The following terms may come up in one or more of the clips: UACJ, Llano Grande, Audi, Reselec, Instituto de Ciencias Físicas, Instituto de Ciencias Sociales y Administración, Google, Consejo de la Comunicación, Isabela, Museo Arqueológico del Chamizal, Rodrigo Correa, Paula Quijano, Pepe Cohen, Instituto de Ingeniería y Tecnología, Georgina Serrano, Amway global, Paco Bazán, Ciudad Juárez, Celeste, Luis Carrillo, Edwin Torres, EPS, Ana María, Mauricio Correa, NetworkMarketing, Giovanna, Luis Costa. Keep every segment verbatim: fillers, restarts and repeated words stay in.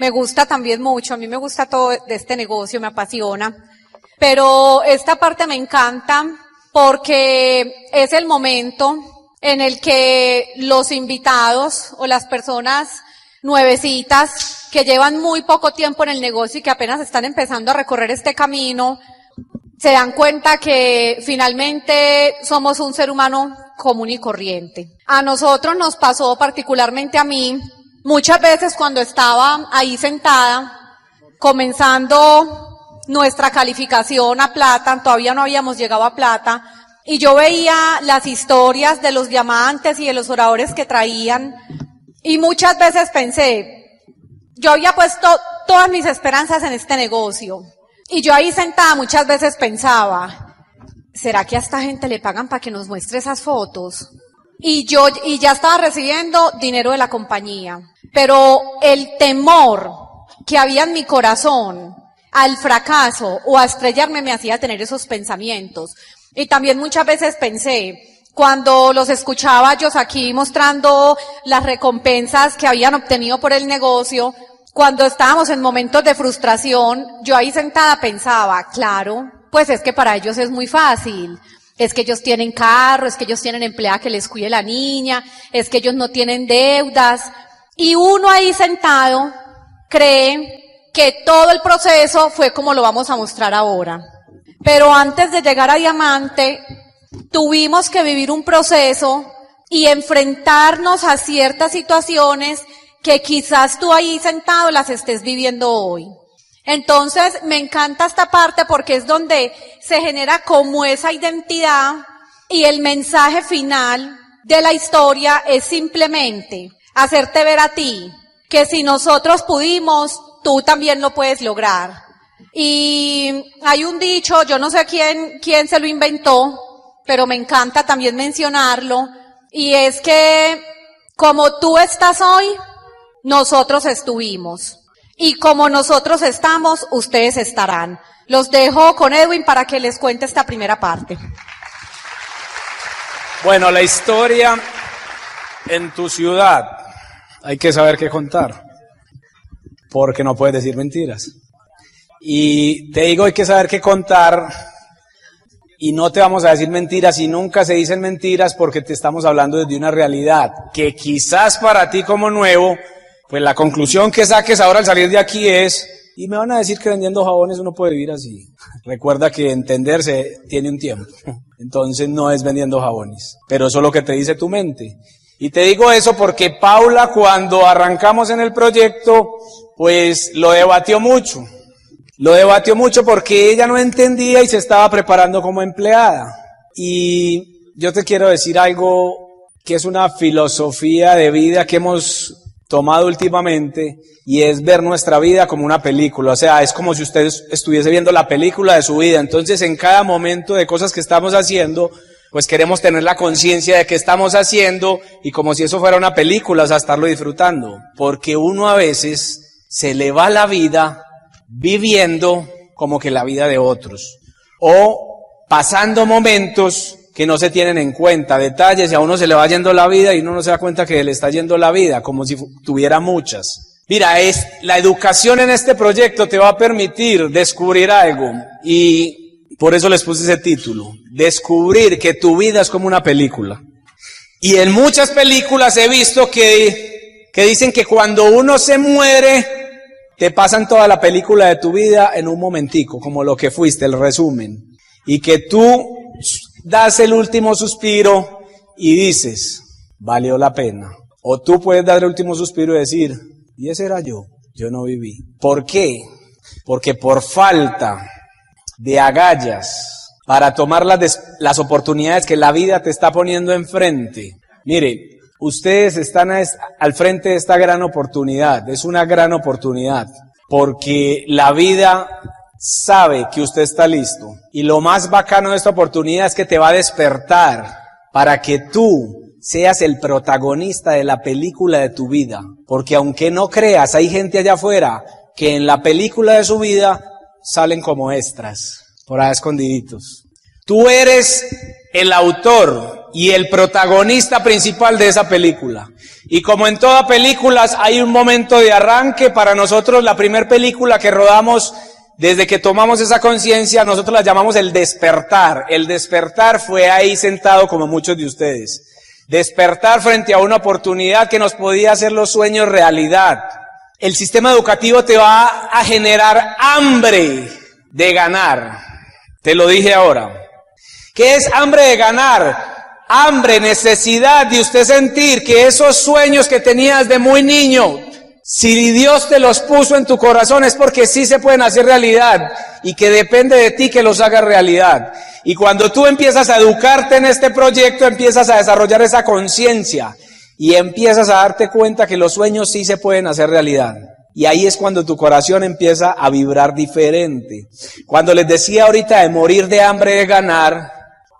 Me gusta también mucho, a mí me gusta todo de este negocio, me apasiona. Pero esta parte me encanta porque es el momento en el que los invitados o las personas nuevecitas que llevan muy poco tiempo en el negocio y que apenas están empezando a recorrer este camino, se dan cuenta que finalmente somos un ser humano común y corriente. A nosotros nos pasó, particularmente a mí, muchas veces cuando estaba ahí sentada, comenzando nuestra calificación a plata, todavía no habíamos llegado a plata, y yo veía las historias de los diamantes y de los oradores que traían, y muchas veces pensé, yo había puesto todas mis esperanzas en este negocio, y yo ahí sentada muchas veces pensaba, ¿será que a esta gente le pagan para que nos muestre esas fotos? Y yo y ya estaba recibiendo dinero de la compañía, pero el temor que había en mi corazón al fracaso o a estrellarme me hacía tener esos pensamientos. Y también muchas veces pensé, cuando los escuchaba ellos aquí mostrando las recompensas que habían obtenido por el negocio, cuando estábamos en momentos de frustración, yo ahí sentada pensaba, claro, pues es que para ellos es muy fácil. Es que ellos tienen carro, es que ellos tienen empleada que les cuide la niña, es que ellos no tienen deudas. Y uno ahí sentado cree que todo el proceso fue como lo vamos a mostrar ahora. Pero antes de llegar a Diamante, tuvimos que vivir un proceso y enfrentarnos a ciertas situaciones que quizás tú ahí sentado las estés viviendo hoy. Entonces, me encanta esta parte porque es donde se genera como esa identidad y el mensaje final de la historia es simplemente hacerte ver a ti que si nosotros pudimos, tú también lo puedes lograr. Y hay un dicho, yo no sé quién, quién se lo inventó, pero me encanta también mencionarlo, y es que como tú estás hoy, nosotros estuvimos. Y como nosotros estamos, ustedes estarán. Los dejo con Edwin para que les cuente esta primera parte. Bueno, la historia en tu ciudad, hay que saber qué contar, porque no puedes decir mentiras. Y te digo, hay que saber qué contar, y no te vamos a decir mentiras, y nunca se dicen mentiras, porque te estamos hablando desde una realidad, que quizás para ti como nuevo, pues la conclusión que saques ahora al salir de aquí es, y me van a decir que vendiendo jabones uno puede vivir así. Recuerda que entenderse tiene un tiempo, entonces no es vendiendo jabones, pero eso es lo que te dice tu mente. Y te digo eso porque Paula, cuando arrancamos en el proyecto, pues lo debatió mucho. Lo debatió mucho porque ella no entendía y se estaba preparando como empleada. Y yo te quiero decir algo que es una filosofía de vida que hemos tomado últimamente, y es ver nuestra vida como una película. O sea, es como si usted estuviese viendo la película de su vida. Entonces, en cada momento de cosas que estamos haciendo, pues queremos tener la conciencia de qué estamos haciendo, y como si eso fuera una película, o sea, estarlo disfrutando. Porque uno a veces se le va la vida viviendo como que la vida de otros, o pasando momentos que no se tienen en cuenta, detalles, y a uno se le va yendo la vida y uno no se da cuenta que le está yendo la vida, como si tuviera muchas. Mira, es, la educación en este proyecto te va a permitir descubrir algo, y por eso les puse ese título, descubrir que tu vida es como una película. Y en muchas películas he visto que, que dicen que cuando uno se muere, te pasan toda la película de tu vida en un momentico, como lo que fuiste, el resumen. Y que tú das el último suspiro y dices, valió la pena. O tú puedes dar el último suspiro y decir, y ese era yo, yo no viví. ¿Por qué? Porque por falta de agallas para tomar las, las oportunidades que la vida te está poniendo enfrente. Mire, ustedes están a, al frente de esta gran oportunidad, es una gran oportunidad, porque la vida sabe que usted está listo, y lo más bacano de esta oportunidad es que te va a despertar para que tú seas el protagonista de la película de tu vida, porque aunque no creas, hay gente allá afuera que en la película de su vida salen como extras, por ahí escondiditos. Tú eres el autor y el protagonista principal de esa película. Y como en toda película hay un momento de arranque, para nosotros la primer película que rodamos desde que tomamos esa conciencia, nosotros la llamamos El Despertar. El Despertar fue ahí sentado como muchos de ustedes. Despertar frente a una oportunidad que nos podía hacer los sueños realidad. El sistema educativo te va a generar hambre de ganar. Te lo dije ahora. ¿Qué es hambre de ganar? Hambre, necesidad de usted sentir que esos sueños que tenías de muy niño, si Dios te los puso en tu corazón es porque sí se pueden hacer realidad y que depende de ti que los hagas realidad. Y cuando tú empiezas a educarte en este proyecto, empiezas a desarrollar esa conciencia y empiezas a darte cuenta que los sueños sí se pueden hacer realidad. Y ahí es cuando tu corazón empieza a vibrar diferente. Cuando les decía ahorita de morir de hambre de ganar,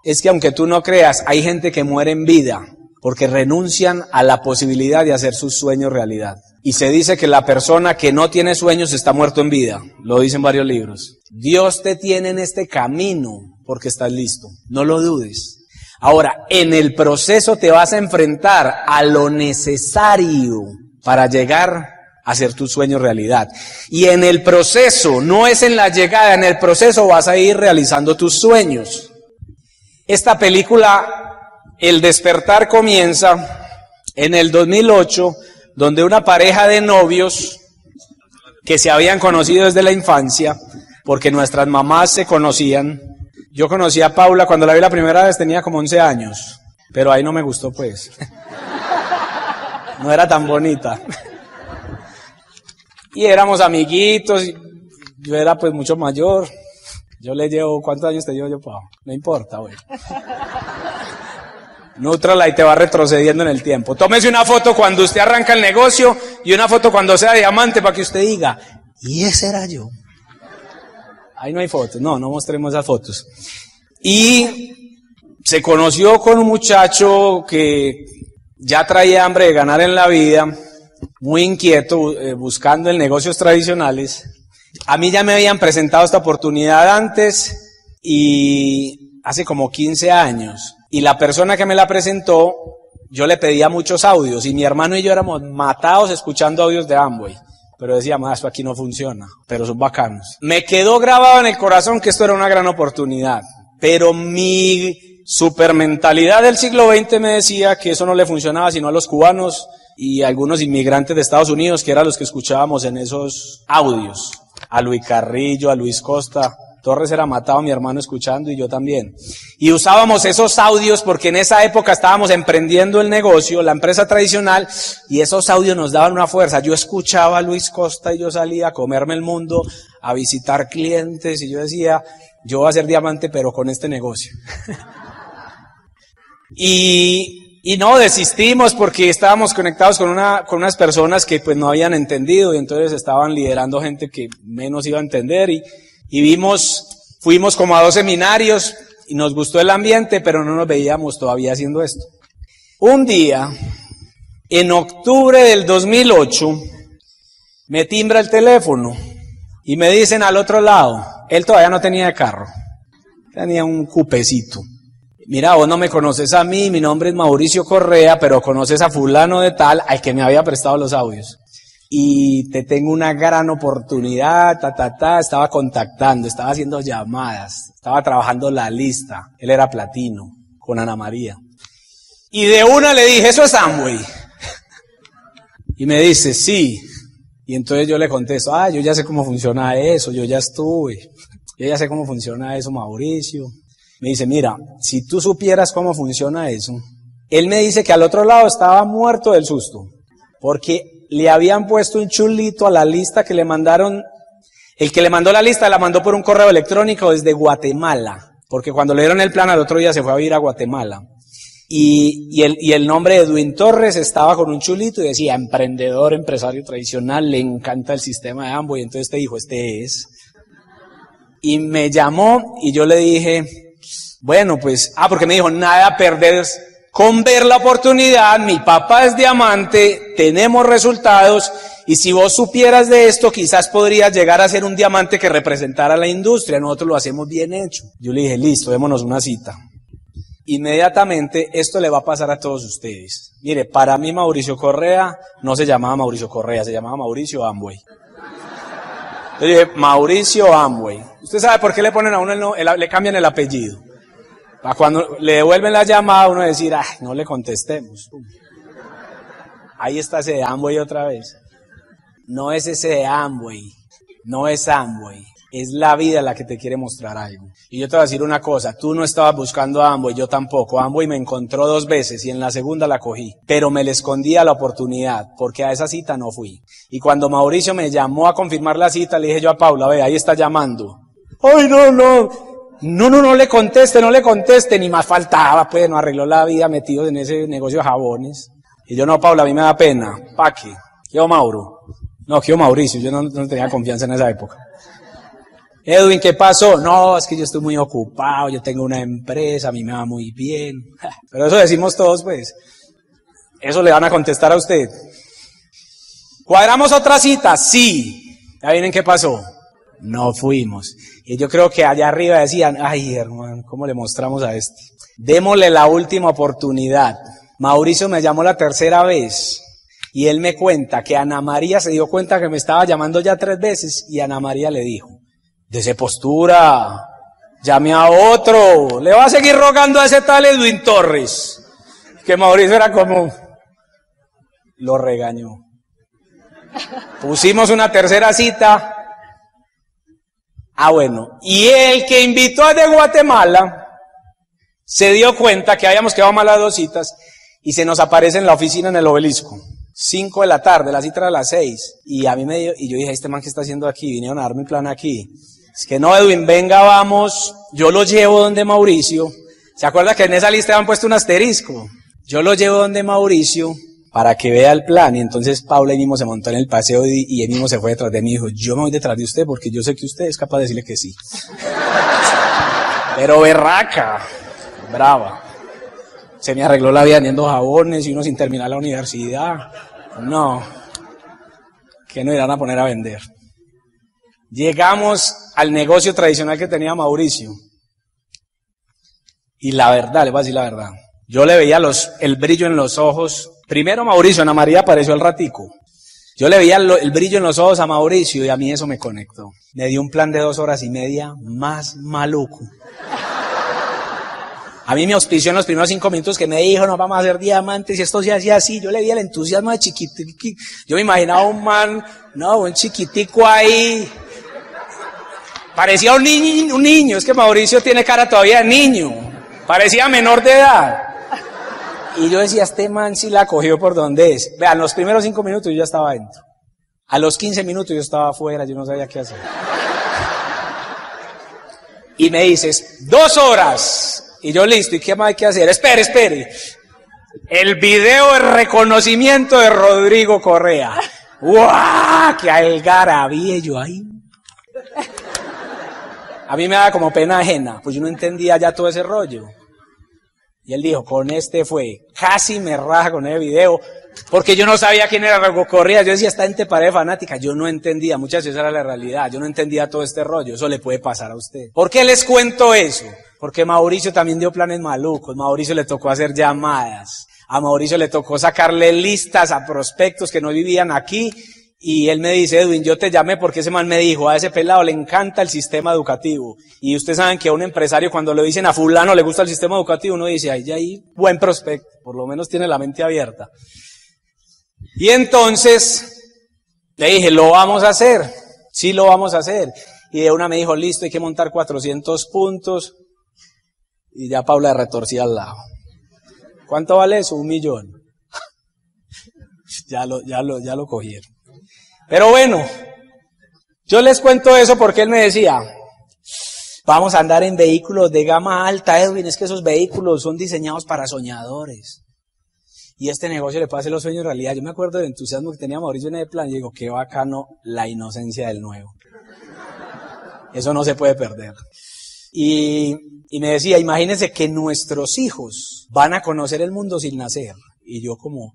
es que aunque tú no creas, hay gente que muere en vida porque renuncian a la posibilidad de hacer sus sueños realidad. Y se dice que la persona que no tiene sueños está muerto en vida. Lo dicen varios libros. Dios te tiene en este camino porque estás listo. No lo dudes. Ahora, en el proceso te vas a enfrentar a lo necesario para llegar a hacer tus sueños realidad. Y en el proceso, no es en la llegada, en el proceso vas a ir realizando tus sueños. Esta película, El Despertar, comienza en el dos mil ocho, donde una pareja de novios que se habían conocido desde la infancia, porque nuestras mamás se conocían. Yo conocí a Paula cuando la vi la primera vez, tenía como once años, pero ahí no me gustó pues, no era tan bonita. Y éramos amiguitos, yo era pues mucho mayor. Yo le llevo, ¿cuántos años te llevo yo, Pau? No importa, güey. Nútrala y te va retrocediendo en el tiempo. Tómese una foto cuando usted arranca el negocio y una foto cuando sea diamante para que usted diga, y ese era yo. Ahí no hay fotos, no, no mostremos esas fotos. Y se conoció con un muchacho que ya traía hambre de ganar en la vida, muy inquieto, eh, buscando en negocios tradicionales. A mí ya me habían presentado esta oportunidad antes y hace como quince años. Y la persona que me la presentó, yo le pedía muchos audios y mi hermano y yo éramos matados escuchando audios de Amway. Pero decíamos, esto aquí no funciona, pero son bacanos. Me quedó grabado en el corazón que esto era una gran oportunidad, pero mi supermentalidad del siglo veinte me decía que eso no le funcionaba sino a los cubanos y a algunos inmigrantes de Estados Unidos que eran los que escuchábamos en esos audios. A Luis Carrillo, a Luis Costa, Torres era matado, mi hermano escuchando y yo también. Y usábamos esos audios porque en esa época estábamos emprendiendo el negocio, la empresa tradicional, y esos audios nos daban una fuerza. Yo escuchaba a Luis Costa y yo salía a comerme el mundo, a visitar clientes y yo decía, yo voy a ser diamante pero con este negocio. y, y no, desistimos porque estábamos conectados con, una, con unas personas que pues no habían entendido y entonces estaban liderando gente que menos iba a entender y Y vimos, fuimos como a dos seminarios y nos gustó el ambiente, pero no nos veíamos todavía haciendo esto. Un día, en octubre del dos mil ocho, me timbra el teléfono y me dicen al otro lado, él todavía no tenía carro, tenía un cupecito. Mira, vos no me conoces a mí, mi nombre es Mauricio Correa, pero conoces a fulano de tal, al que me había prestado los audios. Y te tengo una gran oportunidad, ta, ta, ta, estaba contactando, estaba haciendo llamadas, estaba trabajando la lista, él era platino, con Ana María. Y de una le dije, eso es Amway. Y me dice, sí. Y entonces yo le contesto, ah, yo ya sé cómo funciona eso, yo ya estuve, yo ya sé cómo funciona eso, Mauricio. Me dice, mira, si tú supieras cómo funciona eso, él me dice que al otro lado estaba muerto del susto, porque le habían puesto un chulito a la lista que le mandaron. El que le mandó la lista la mandó por un correo electrónico desde Guatemala, porque cuando le dieron el plan al otro día se fue a vivir a Guatemala. Y, y, el, y el nombre de Edwin Torres estaba con un chulito y decía, emprendedor, empresario tradicional, le encanta el sistema de Amway. Y entonces te dijo, este es. Y me llamó y yo le dije, bueno pues, ah, porque me dijo, nada perder. Con ver la oportunidad, mi papá es diamante, tenemos resultados y si vos supieras de esto quizás podrías llegar a ser un diamante que representara a la industria, nosotros lo hacemos bien hecho. Yo le dije, listo, démonos una cita. inmediatamente esto le va a pasar a todos ustedes. Mire, para mí Mauricio Correa no se llamaba Mauricio Correa, se llamaba Mauricio Amway. Yo dije, Mauricio Amway. ¿Usted sabe por qué le ponen a uno, el, el, le cambian el apellido? Para cuando le devuelven la llamada, uno decir, ay, no le contestemos. Ahí está ese de Amway otra vez. No es ese de Amway, no es Amway. Es la vida la que te quiere mostrar algo. Y yo te voy a decir una cosa, tú no estabas buscando a Amway, yo tampoco. Amway me encontró dos veces y en la segunda la cogí. Pero me le escondía la oportunidad, porque a esa cita no fui. Y cuando Mauricio me llamó a confirmar la cita, le dije yo a Paula, ve, ahí está llamando. Ay, no, no, no, no, no le conteste, no le conteste, ni más faltaba, pues, no arregló la vida metido en ese negocio de jabones. Y yo, no, Paula, a mí me da pena. ¿Pa' qué? Yo, Mauro. No, yo, Mauricio, yo no, no tenía confianza en esa época. Edwin, ¿qué pasó? No, es que yo estoy muy ocupado, yo tengo una empresa, a mí me va muy bien. Pero eso decimos todos, pues. Eso le van a contestar a usted. ¿Cuadramos otra cita? Sí. ¿Ya vienen qué pasó? No fuimos. Y yo creo que allá arriba decían, ay, hermano, ¿cómo le mostramos a este? Démosle la última oportunidad. Mauricio me llamó la tercera vez. Y él me cuenta que Ana María se dio cuenta que me estaba llamando ya tres veces. Y Ana María le dijo, dese postura, llame a otro, le va a seguir rogando a ese tal Edwin Torres, que Mauricio era como, lo regañó. Pusimos una tercera cita, ah bueno, y el que invitó a de Guatemala, se dio cuenta que habíamos quedado mal las dos citas, y se nos aparece en la oficina en el obelisco. cinco de la tarde, la cita era a las seis, y a mí me dio, y yo dije, este man que está haciendo aquí, vinieron a darme un plan aquí. Es que no, Edwin, venga, vamos, yo lo llevo donde Mauricio. ¿Se acuerda que en esa lista han puesto un asterisco? Yo lo llevo donde Mauricio para que vea el plan. Y entonces Paula y mismo se montó en el paseo y, y él mismo se fue detrás de mí y dijo, yo me voy detrás de usted porque yo sé que usted es capaz de decirle que sí. Pero berraca, brava. Se me arregló la vida vendiendo jabones y uno sin terminar la universidad. No, ¿qué nos irán a poner a vender? Llegamos al negocio tradicional que tenía Mauricio. Y la verdad, les voy a decir la verdad. Yo le veía los, el brillo en los ojos. Primero Mauricio, Ana María apareció al ratico. Yo le veía lo, el brillo en los ojos a Mauricio y a mí eso me conectó. Me dio un plan de dos horas y media más maluco. A mí me auspició en los primeros cinco minutos que me dijo, no vamos a hacer diamantes y esto se hacía así. Yo le vi el entusiasmo de chiquitico. Yo me imaginaba un man, no, un chiquitico ahí. Parecía un niño, un niño. Es que Mauricio tiene cara todavía de niño. Parecía menor de edad. Y yo decía, este man sí la cogió por donde es. Vean, los primeros cinco minutos yo ya estaba adentro. A los quince minutos yo estaba afuera, yo no sabía qué hacer. Y me dices, dos horas. Y yo, listo, ¿y qué más hay que hacer? Espere, espere. El video de reconocimiento de Rodrigo Correa. ¡Guau! ¡Qué algarabía! Yo ahí. A mí me daba como pena ajena, pues yo no entendía ya todo ese rollo. Y él dijo, con este fue. Casi me raja con ese video, porque yo no sabía quién era Rodrigo Correa. Yo decía, esta gente parece fanática. Yo no entendía, muchas veces era la realidad. Yo no entendía todo este rollo. Eso le puede pasar a usted. ¿Por qué les cuento eso? Porque Mauricio también dio planes malucos. Mauricio le tocó hacer llamadas. A Mauricio le tocó sacarle listas a prospectos que no vivían aquí. Y él me dice, Edwin, yo te llamé porque ese man me dijo, a ese pelado le encanta el sistema educativo. Y ustedes saben que a un empresario cuando le dicen a fulano le gusta el sistema educativo, uno dice, ahí ya hay buen prospecto. Por lo menos tiene la mente abierta. Y entonces le dije, lo vamos a hacer. Sí, lo vamos a hacer. Y de una me dijo, listo, hay que montar cuatrocientos puntos. Y ya Paula retorcía al lado. ¿Cuánto vale eso? Un millón. Ya lo, ya lo, ya lo cogieron. Pero bueno, yo les cuento eso porque él me decía, vamos a andar en vehículos de gama alta, Edwin, es que esos vehículos son diseñados para soñadores. Y este negocio le puede hacer los sueños en realidad. Yo me acuerdo del entusiasmo que tenía Mauricio en el plan. Y digo, qué bacano la inocencia del nuevo. Eso no se puede perder. Y, y me decía, imagínense que nuestros hijos van a conocer el mundo sin nacer. Y yo como,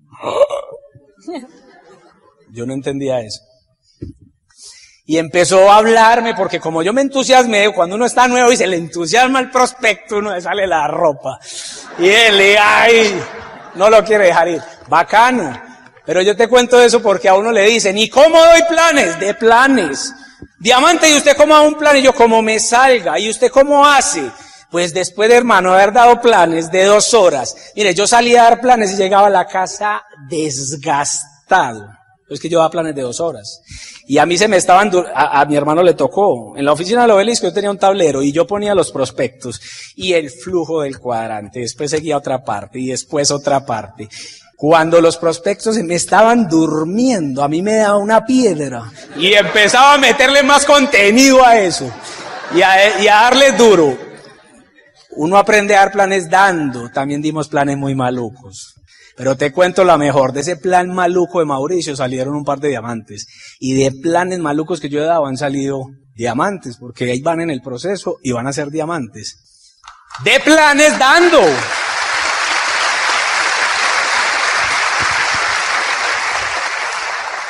yo no entendía eso. Y empezó a hablarme, porque como yo me entusiasmé, cuando uno está nuevo y se le entusiasma el prospecto, uno le sale la ropa. Y él, ay, no lo quiere dejar ir. Bacano. Pero yo te cuento eso porque a uno le dicen, ¿y cómo doy planes? De planes. Diamante, ¿y usted cómo da un plan? Y yo, ¿cómo me salga? ¿Y usted cómo hace? Pues después, hermano, haber dado planes de dos horas. Mire, yo salía a dar planes y llegaba a la casa desgastado. Es que yo daba planes de dos horas. Y a mí se me estaban, a, a mi hermano le tocó. En la oficina del Obelisco yo tenía un tablero y yo ponía los prospectos y el flujo del cuadrante. Después seguía otra parte y después otra parte. Cuando los prospectos se me estaban durmiendo, a mí me daba una piedra. Y empezaba a meterle más contenido a eso. Y a, y a darle duro. Uno aprende a dar planes dando. También dimos planes muy malucos. Pero te cuento la mejor, de ese plan maluco de Mauricio salieron un par de diamantes. Y de planes malucos que yo he dado han salido diamantes, porque ahí van en el proceso y van a ser diamantes. ¡De planes dando!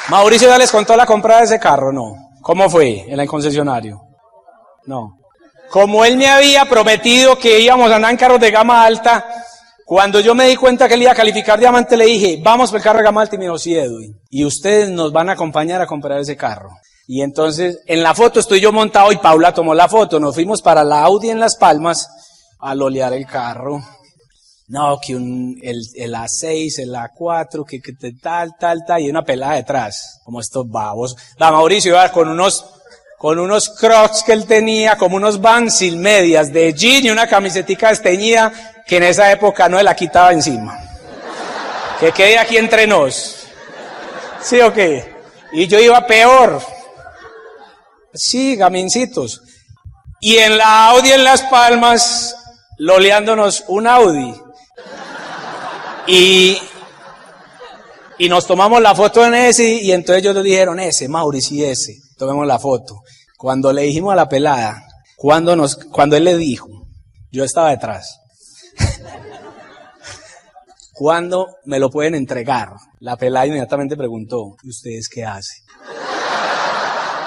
Mauricio ya les contó la compra de ese carro, ¿no? ¿Cómo fue? En el concesionario. No. Como él me había prometido que íbamos a andar en carros de gama alta... Cuando yo me di cuenta que él iba a calificar diamante, le dije, vamos por el carro de gama alta, y me dijo, sí, Edwin, y ustedes nos van a acompañar a comprar ese carro. Y entonces, en la foto estoy yo montado y Paula tomó la foto, nos fuimos para la Audi en Las Palmas a lolear el carro. No, que un, el, el A seis, el A cuatro, que, que tal, tal, tal, y una pelada detrás, como estos babos. La Mauricio iba con unos... con unos crocs que él tenía, como unos Vans sin medias, de jean y una camisetica desteñida, que en esa época no se la quitaba encima. Que quede aquí entre nos. ¿Sí o qué? Y yo iba peor. Sí, gamincitos. Y en la Audi en Las Palmas, loleándonos un Audi. Y... y nos tomamos la foto en ese, y entonces ellos nos dijeron, ese, Mauricio, y ese. Tomemos la foto. Cuando le dijimos a la pelada, cuando nos, cuando él le dijo, yo estaba detrás. ¿Cuándo me lo pueden entregar? La pelada inmediatamente preguntó, ¿y ustedes qué hacen?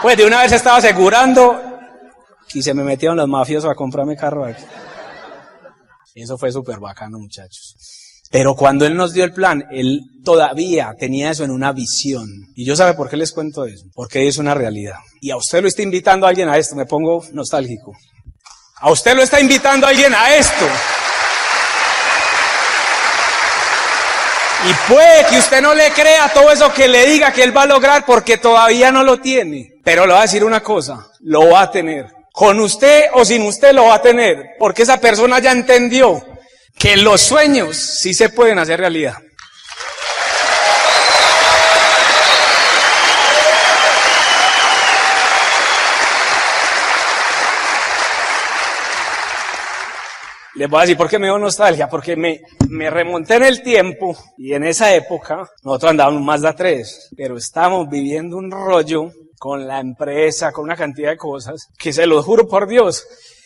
Pues de una vez estaba asegurando y se me metieron los mafiosos a comprarme carro aquí. Eso fue súper bacano, muchachos. Pero cuando él nos dio el plan, él todavía tenía eso en una visión. Y yo, ¿sabe por qué les cuento eso? Porque es una realidad. Y a usted lo está invitando a alguien a esto. Me pongo nostálgico. A usted lo está invitando a alguien a esto. Y puede que usted no le crea todo eso que le diga que él va a lograr porque todavía no lo tiene. Pero le voy a decir una cosa. Lo va a tener. Con usted o sin usted lo va a tener. Porque esa persona ya entendió que los sueños sí se pueden hacer realidad. Les voy a decir por qué me dio nostalgia, porque me, me remonté en el tiempo y en esa época nosotros andábamos un Mazda tres, pero estábamos viviendo un rollo con la empresa, con una cantidad de cosas, que se los juro por Dios,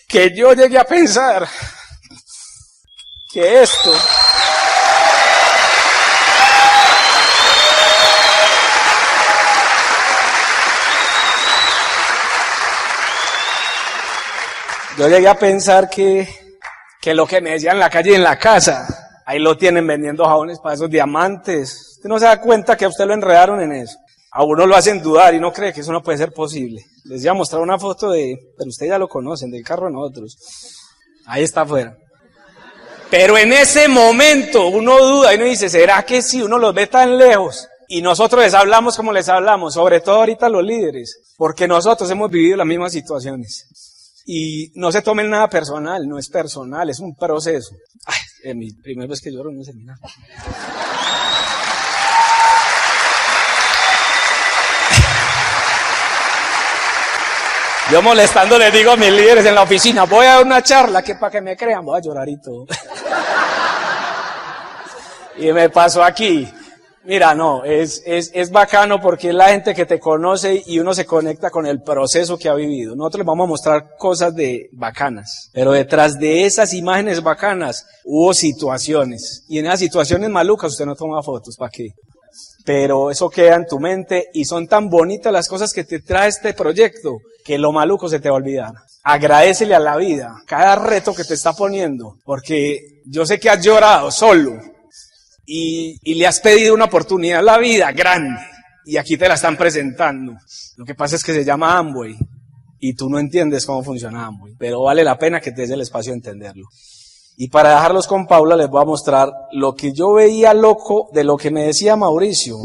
que yo llegué a pensar... que esto, yo llegué a pensar que, que lo que me decían en la calle y en la casa, ahí lo tienen vendiendo jabones para esos diamantes. Usted no se da cuenta que a usted lo enredaron en eso. A uno lo hacen dudar y no cree que eso no puede ser posible. Les voy a mostrar una foto de, pero ustedes ya lo conocen, del carro de nosotros. Ahí está afuera. Pero en ese momento uno duda y uno dice, ¿será que sí? Uno los ve tan lejos. Y nosotros les hablamos como les hablamos, sobre todo ahorita los líderes, porque nosotros hemos vivido las mismas situaciones. Y no se tomen nada personal, no es personal, es un proceso. Ay, en mi primera vez que lloro en un seminario. Yo molestando les digo a mis líderes en la oficina, voy a dar una charla que para que me crean voy a llorar y todo. Y me pasó aquí. Mira, no, es, es, es bacano porque es la gente que te conoce y uno se conecta con el proceso que ha vivido. Nosotros les vamos a mostrar cosas de bacanas, pero detrás de esas imágenes bacanas hubo situaciones. Y en esas situaciones malucas usted no toma fotos, ¿para qué? pero eso queda en tu mente y son tan bonitas las cosas que te trae este proyecto que lo maluco se te va a olvidar. Agradécele a la vida cada reto que te está poniendo, porque yo sé que has llorado solo y, y le has pedido una oportunidad a la vida grande y aquí te la están presentando. Lo que pasa es que se llama Amway y tú no entiendes cómo funciona Amway, pero vale la pena que te des el espacio de entenderlo. Y para dejarlos con Paula les voy a mostrar lo que yo veía loco de lo que me decía Mauricio.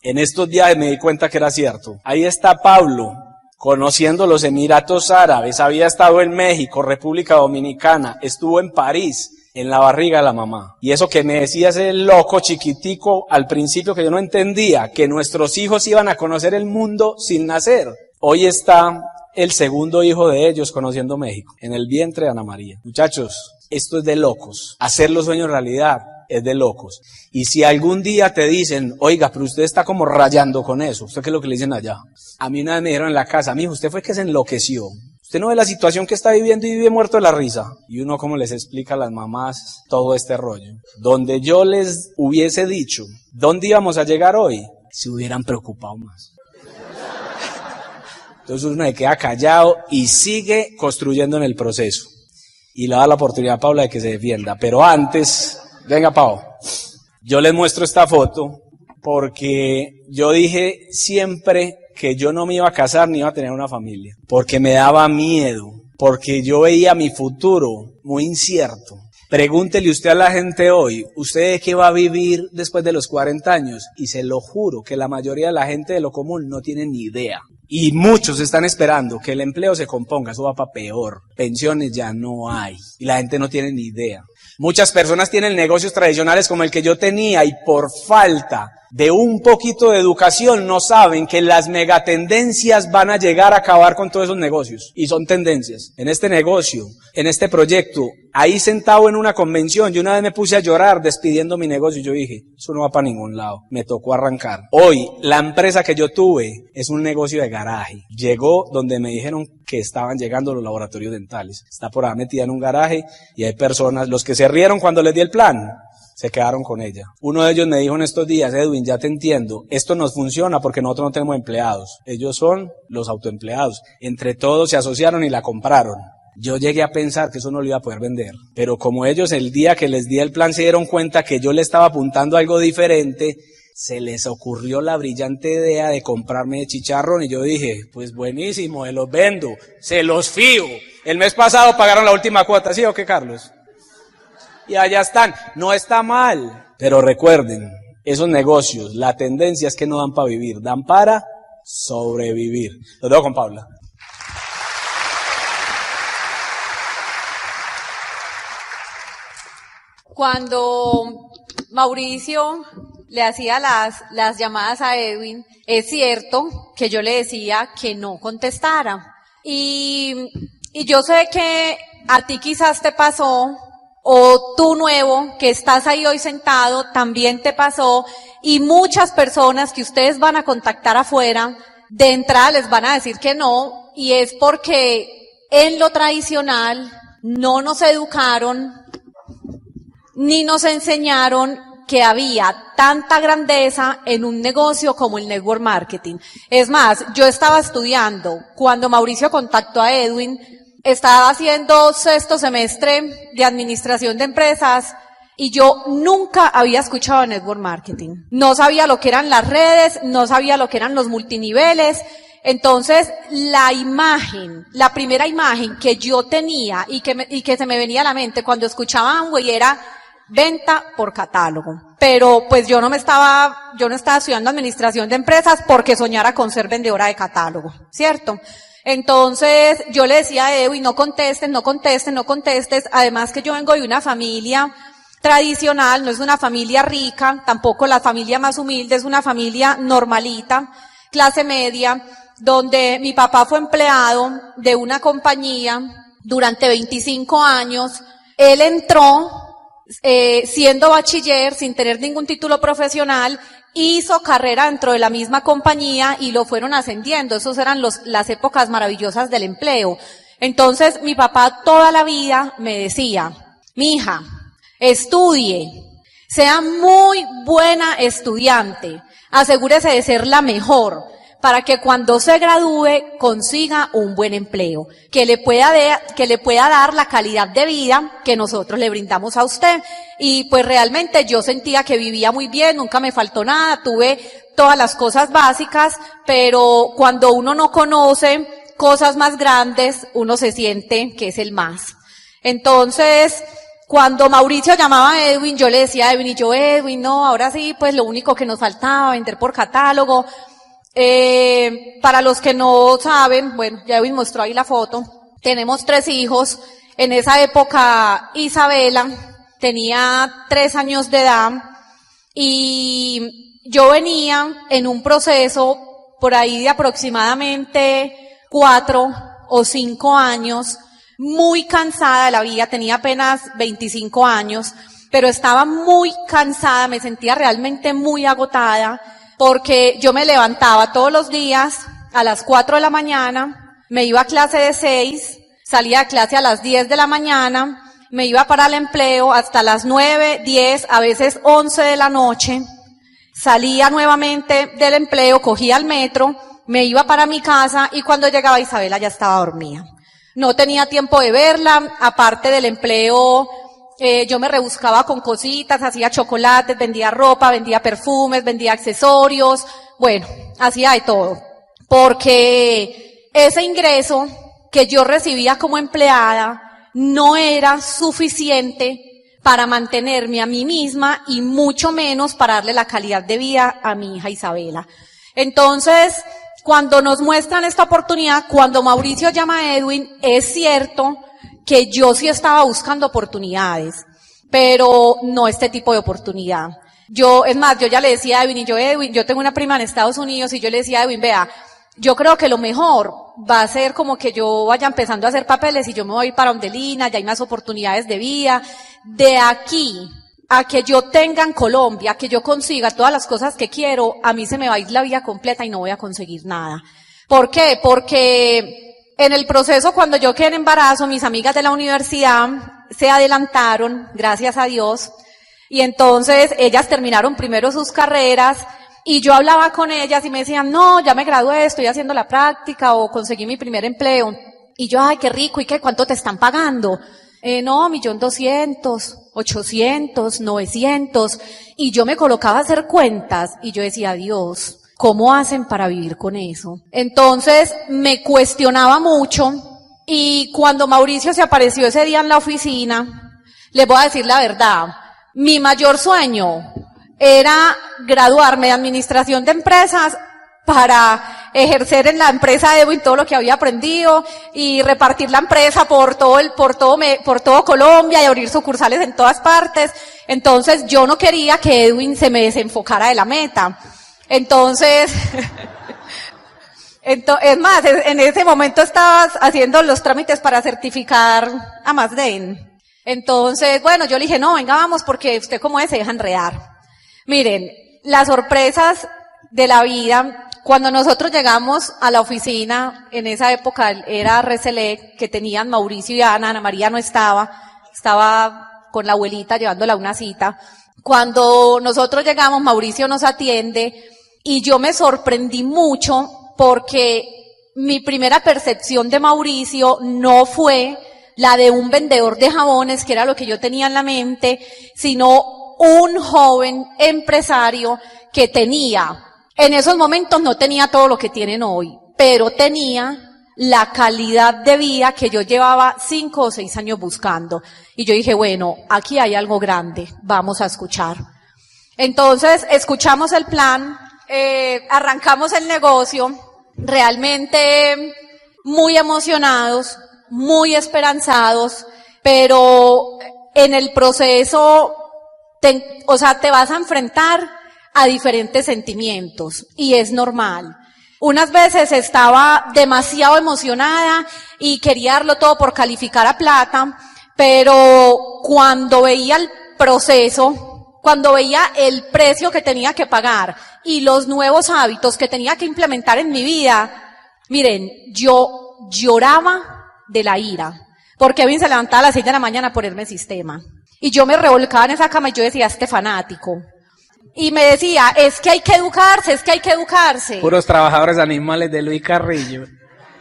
En estos días me di cuenta que era cierto. Ahí está Pablo, conociendo los Emiratos Árabes, había estado en México, República Dominicana, estuvo en París, en la barriga de la mamá. Y eso que me decía ese loco chiquitico al principio que yo no entendía, que nuestros hijos iban a conocer el mundo sin nacer. Hoy está el segundo hijo de ellos conociendo México, en el vientre de Ana María. Muchachos, esto es de locos. Hacer los sueños realidad es de locos. Y si algún día te dicen, oiga, pero usted está como rayando con eso. ¿Usted qué es lo que le dicen allá? A mí una vez me dijeron en la casa, mijo, usted fue que se enloqueció. Usted no ve la situación que está viviendo y vive muerto de la risa. Y uno como les explica a las mamás todo este rollo. Donde yo les hubiese dicho, ¿dónde íbamos a llegar hoy? Se hubieran preocupado más. Entonces uno se queda callado y sigue construyendo en el proceso. Y le da la oportunidad a Paula de que se defienda. Pero antes, venga Pau, yo les muestro esta foto porque yo dije siempre que yo no me iba a casar ni iba a tener una familia. Porque me daba miedo, porque yo veía mi futuro muy incierto. Pregúntele usted a la gente hoy, ¿usted de qué va a vivir después de los cuarenta años? Y se lo juro que la mayoría de la gente de lo común no tiene ni idea. Y muchos están esperando que el empleo se componga, eso va para peor. Pensiones ya no hay y la gente no tiene ni idea. Muchas personas tienen negocios tradicionales como el que yo tenía y por falta de un poquito de educación no saben que las megatendencias van a llegar a acabar con todos esos negocios. Y son tendencias. En este negocio, en este proyecto, ahí sentado en una convención, yo una vez me puse a llorar despidiendo mi negocio y yo dije, eso no va para ningún lado, me tocó arrancar. Hoy, la empresa que yo tuve es un negocio de garaje. Llegó donde me dijeron que estaban llegando los laboratorios dentales. Está por ahí metida en un garaje y hay personas, los que se rieron cuando les di el plan, se quedaron con ella. Uno de ellos me dijo en estos días, Edwin, ya te entiendo, esto nos funciona porque nosotros no tenemos empleados. Ellos son los autoempleados. Entre todos se asociaron y la compraron. Yo llegué a pensar que eso no lo iba a poder vender. Pero como ellos el día que les di el plan se dieron cuenta que yo le estaba apuntando algo diferente, se les ocurrió la brillante idea de comprarme de chicharrón y yo dije, pues buenísimo, se los vendo, se los fío. El mes pasado pagaron la última cuota, ¿sí o qué, Carlos? Y allá están, no está mal. Pero recuerden, esos negocios, la tendencia es que no dan para vivir, dan para sobrevivir. Los dejo con Paula. Cuando Mauricio le hacía las, las llamadas a Edwin, es cierto que yo le decía que no contestara. Y, y yo sé que a ti quizás te pasó, o tú nuevo, que estás ahí hoy sentado, también te pasó, y muchas personas que ustedes van a contactar afuera, de entrada les van a decir que no, y es porque en lo tradicional no nos educaron, ni nos enseñaron que había tanta grandeza en un negocio como el network marketing. Es más, yo estaba estudiando, cuando Mauricio contactó a Edwin, estaba haciendo sexto semestre de administración de empresas y yo nunca había escuchado network marketing. No sabía lo que eran las redes, no sabía lo que eran los multiniveles. Entonces, la imagen, la primera imagen que yo tenía y que, me, y que se me venía a la mente cuando escuchaba Amway era venta por catálogo. Pero pues yo no me estaba, yo no estaba estudiando administración de empresas porque soñara con ser vendedora de catálogo, ¿cierto? Entonces, yo le decía a Edwin, no contestes, no contestes, no contestes. Además que yo vengo de una familia tradicional, no es una familia rica, tampoco la familia más humilde, es una familia normalita, clase media, donde mi papá fue empleado de una compañía durante veinticinco años. Él entró eh, siendo bachiller, sin tener ningún título profesional, hizo carrera dentro de la misma compañía y lo fueron ascendiendo. Esos eran los, las épocas maravillosas del empleo. Entonces, mi papá toda la vida me decía, mija, estudie, Sea muy buena estudiante, asegúrese de ser la mejor, para que cuando se gradúe consiga un buen empleo, que le pueda de, que le pueda dar la calidad de vida que nosotros le brindamos a usted. Y pues realmente yo sentía que vivía muy bien, nunca me faltó nada, tuve todas las cosas básicas, pero cuando uno no conoce cosas más grandes, uno se siente que es el más. Entonces, cuando Mauricio llamaba a Edwin, yo le decía a Edwin, y yo, Edwin, no, ahora sí, pues lo único que nos faltaba, vender por catálogo. Eh, para los que no saben, bueno, ya Edwin mostró ahí la foto, tenemos tres hijos. En esa época Isabela tenía tres años de edad y yo venía en un proceso por ahí de aproximadamente cuatro o cinco años, muy cansada de la vida, tenía apenas veinticinco años, pero estaba muy cansada, me sentía realmente muy agotada, porque yo me levantaba todos los días a las cuatro de la mañana, me iba a clase de seis, salía a clase a las diez de la mañana, me iba para el empleo hasta las nueve, diez, a veces once de la noche, salía nuevamente del empleo, cogía el metro, me iba para mi casa y cuando llegaba Isabela ya estaba dormida. No tenía tiempo de verla, aparte del empleo. Eh, yo me rebuscaba con cositas, hacía chocolates, vendía ropa, vendía perfumes, vendía accesorios, bueno, hacía de todo. Porque ese ingreso que yo recibía como empleada no era suficiente para mantenerme a mí misma y mucho menos para darle la calidad de vida a mi hija Isabela. Entonces, cuando nos muestran esta oportunidad, cuando Mauricio llama a Edwin, es cierto que yo sí estaba buscando oportunidades, pero no este tipo de oportunidad. Yo, es más, yo ya le decía a Edwin, y yo, Edwin, yo tengo una prima en Estados Unidos, y yo le decía a Edwin, vea, yo creo que lo mejor va a ser como que yo vaya empezando a hacer papeles y yo me voy para Ondelina, ya hay más oportunidades de vida. De aquí a que yo tenga en Colombia, que yo consiga todas las cosas que quiero, a mí se me va a ir la vida completa y no voy a conseguir nada. ¿Por qué? Porque en el proceso, cuando yo quedé en embarazo, mis amigas de la universidad se adelantaron, gracias a Dios, y entonces ellas terminaron primero sus carreras y yo hablaba con ellas y me decían, no, ya me gradué, estoy haciendo la práctica o conseguí mi primer empleo. Y yo, ay, qué rico, ¿y qué? ¿Cuánto te están pagando? Eh, no, millón doscientos, ochocientos, novecientos. Y yo me colocaba a hacer cuentas y yo decía, Dios, ¿cómo hacen para vivir con eso? Entonces me cuestionaba mucho y cuando Mauricio se apareció ese día en la oficina, les voy a decir la verdad, mi mayor sueño era graduarme de administración de empresas para ejercer en la empresa de Edwin todo lo que había aprendido y repartir la empresa por todo el, por todo, por todo Colombia y abrir sucursales en todas partes. Entonces yo no quería que Edwin se me desenfocara de la meta. Entonces, es más, en ese momento estabas haciendo los trámites para certificar a Masden. Entonces, bueno, yo le dije, no, venga, vamos, porque usted como es, se deja enredar. Miren, las sorpresas de la vida, cuando nosotros llegamos a la oficina, en esa época era Reselec, que tenían Mauricio y Ana, Ana María no estaba, estaba con la abuelita llevándola a una cita. Cuando nosotros llegamos, Mauricio nos atiende y yo me sorprendí mucho porque mi primera percepción de Mauricio no fue la de un vendedor de jabones, que era lo que yo tenía en la mente, sino un joven empresario que tenía, en esos momentos no tenía todo lo que tienen hoy, pero tenía la calidad de vida que yo llevaba cinco o seis años buscando. Y yo dije, bueno, aquí hay algo grande, vamos a escuchar. Entonces, escuchamos el plan, eh, arrancamos el negocio, realmente muy emocionados, muy esperanzados, pero en el proceso, te, o sea, te vas a enfrentar a diferentes sentimientos y es normal. Unas veces estaba demasiado emocionada y quería darlo todo por calificar a plata, pero cuando veía el proceso, cuando veía el precio que tenía que pagar y los nuevos hábitos que tenía que implementar en mi vida, miren, yo lloraba de la ira, porque Edwin se levantaba a las seis de la mañana a ponerme el sistema. Y yo me revolcaba en esa cama y yo decía, este fanático. Y me decía, es que hay que educarse, es que hay que educarse. Puros trabajadores animales de Luis Carrillo.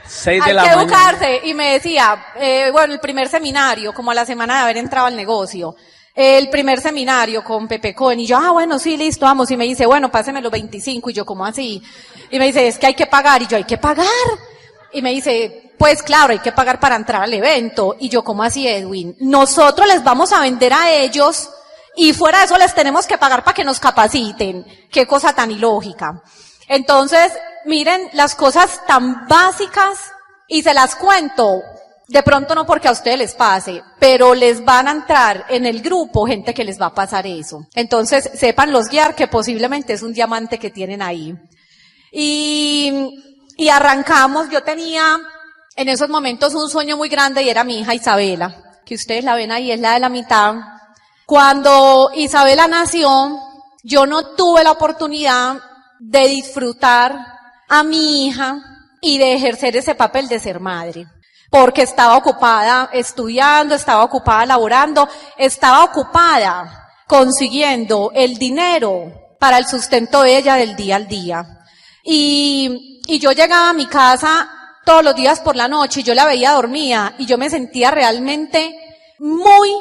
Seis de la mañana. Hay que educarse. Y me decía, eh, bueno, el primer seminario, como a la semana de haber entrado al negocio, el primer seminario con Pepe Cohen. Y yo, ah, bueno, sí, listo, vamos. Y me dice, bueno, páseme los veinticinco. Y yo, ¿cómo así? Y me dice, es que hay que pagar. Y yo, ¿hay que pagar? Y me dice, pues claro, hay que pagar para entrar al evento. Y yo, ¿cómo así, Edwin? Nosotros les vamos a vender a ellos y fuera de eso les tenemos que pagar para que nos capaciten. Qué cosa tan ilógica. Entonces, miren, las cosas tan básicas, y se las cuento, de pronto no porque a ustedes les pase, pero les van a entrar en el grupo gente que les va a pasar eso. Entonces, sepan los guiar, que posiblemente es un diamante que tienen ahí. Y... Y arrancamos, yo tenía en esos momentos un sueño muy grande y era mi hija Isabela, que ustedes la ven ahí, es la de la mitad. Cuando Isabela nació, yo no tuve la oportunidad de disfrutar a mi hija y de ejercer ese papel de ser madre, porque estaba ocupada estudiando, estaba ocupada laborando, estaba ocupada consiguiendo el dinero para el sustento de ella del día al día. Y... Y yo llegaba a mi casa todos los días por la noche y yo la veía dormida y yo me sentía realmente muy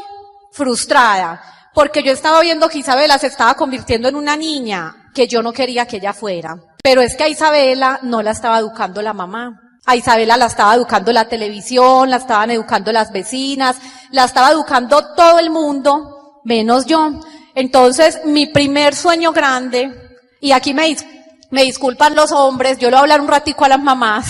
frustrada porque yo estaba viendo que Isabela se estaba convirtiendo en una niña que yo no quería que ella fuera. Pero es que a Isabela no la estaba educando la mamá. A Isabela la estaba educando la televisión, la estaban educando las vecinas, la estaba educando todo el mundo, menos yo. Entonces, mi primer sueño grande, y aquí me dice, me disculpan los hombres, yo lo voy a hablar un ratico a las mamás.